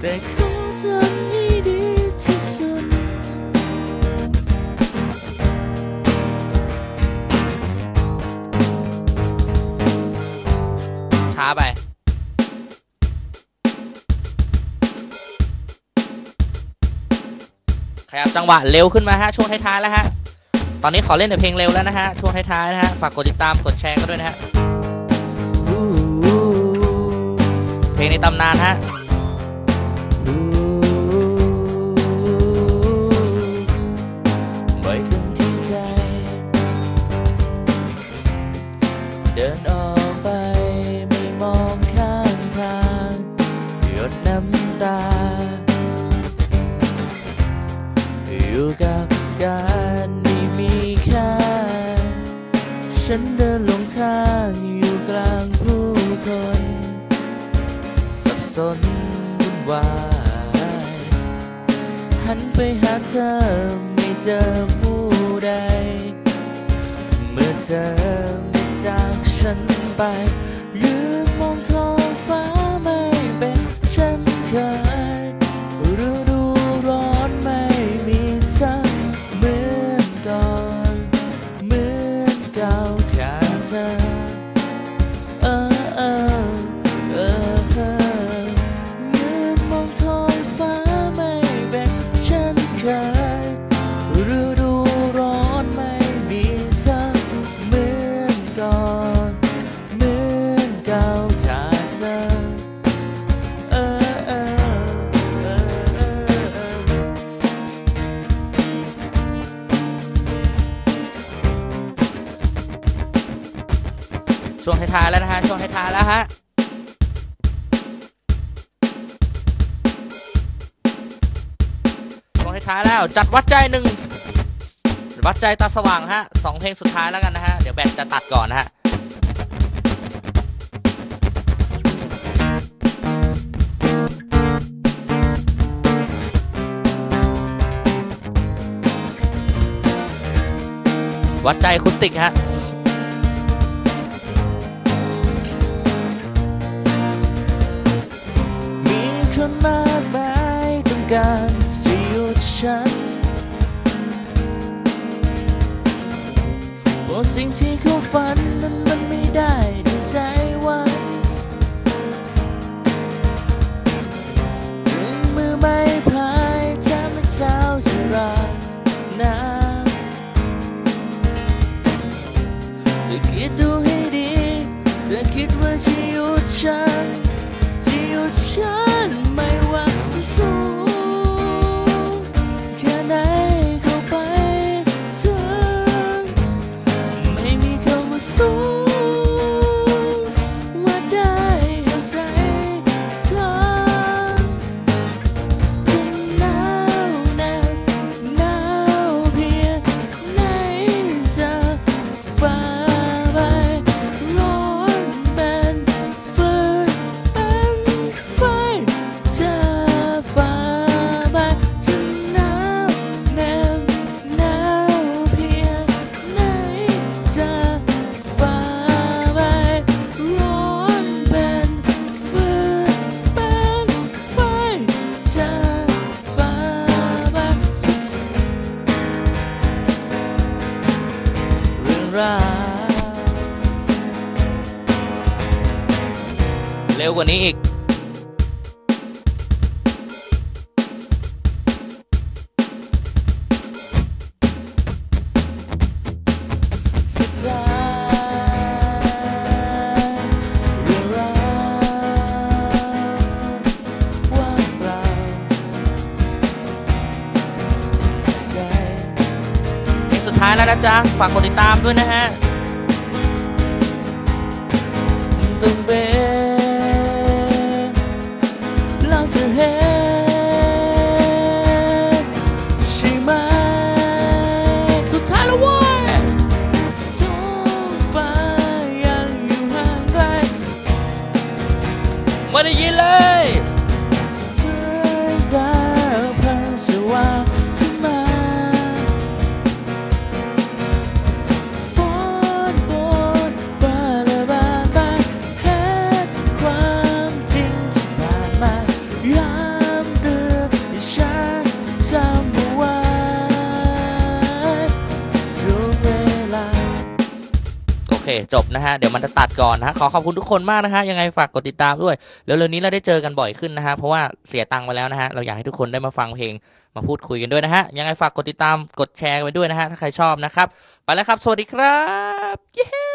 แต่ขอทำให้ดีที่สุดช้าไปขยับจังหวะเร็วขึ้นมาฮะช่วงท้ายๆแล้วฮะตอนนี้ขอเล่นแต่เพลงเร็วแล้วนะฮะช่วงท้ายๆนะฮะฝากกดติดตามกดแชร์กันด้วยนะฮะเพลงในตำนานฮะบ่อยครั้งที่ใจเดินออกไปไม่มองข้างทางหยดน้ำตาอยู่กับการไม่มีค่าฉันเดินหลงทางอยู่กลางผู้คนสับสนวุ่นวายหันไปหาเธอไม่เจอผู้ใดเมื่อเธอไม่จากฉันไปลืมมองท้องฟ้าไม่เป็นเช่นเคยฤดูร้อนไม่มีทางเหมือนก่อนเหมือนเก่าขาดเธอเออเออเออเออลืมมองท้องฟ้าไม่เป็นเช่นเคยฤดูร้อนไม่มีทางเหมือนก่อนเหมือนเก่าขาดเธอเออเออเออเออช่วงท้ายๆแล้วนะฮะช่วงท้ายๆแล้วฮะช่วงท้ายๆแล้วจัดวัดใจหนึ่งวัดใจตาสว่างฮะสองเพลงสุดท้ายแล้วกันนะฮะเดี๋ยวแบตจะตัดก่อนนะฮะวัดใจคุณติ๊กฮะมีคนมากมายต้องการจะหยุดฉันบอกสิ่งที่เขาฝันนั้นมันไม่ได้ดังใจหวังถึงมือไม่พายทำให้เจ้าจะรักน้ำเธอคิดดูให้ดีเธอคิดว่าจะหยุดฉันจะหยุดฉันไม่ว่าจะสูงแค่ไหนเข้าไปถึงไม่มีคำว่าสูง ร็วกว่านี้อีกสุดท้ายแล้วนะจ๊ะฝากกดติดตามด้วยนะฮะต้องเบเราจะเห็นใช่ไหมสุดท้ายแล้วว่าทุกฝ่ายยังอยู่ห่างไกลไม่ได้ยินเลยดาวพันสว่างขึ้นมาฝนบนบาระบาบาเห็นความจริงที่ผ่านมายามเดือนที่ฉันจำเอาไว้ทุกเวลาโอเคจบนะฮะเดี๋ยวมันจะตัดก่อนนะฮะขอขอบคุณทุกคนมากนะฮะยังไงฝากกดติดตามด้วยแล้วเร็วนี้เราได้เจอกันบ่อยขึ้นนะฮะเพราะว่าเสียตังค์ไปแล้วนะฮะเราอยากให้ทุกคนได้มาฟังเพลงมาพูดคุยกันด้วยนะฮะยังไงฝากกดติดตามกดแชร์กันไปด้วยนะฮะถ้าใครชอบนะครับไปแล้วครับสวัสดีครับ yeah!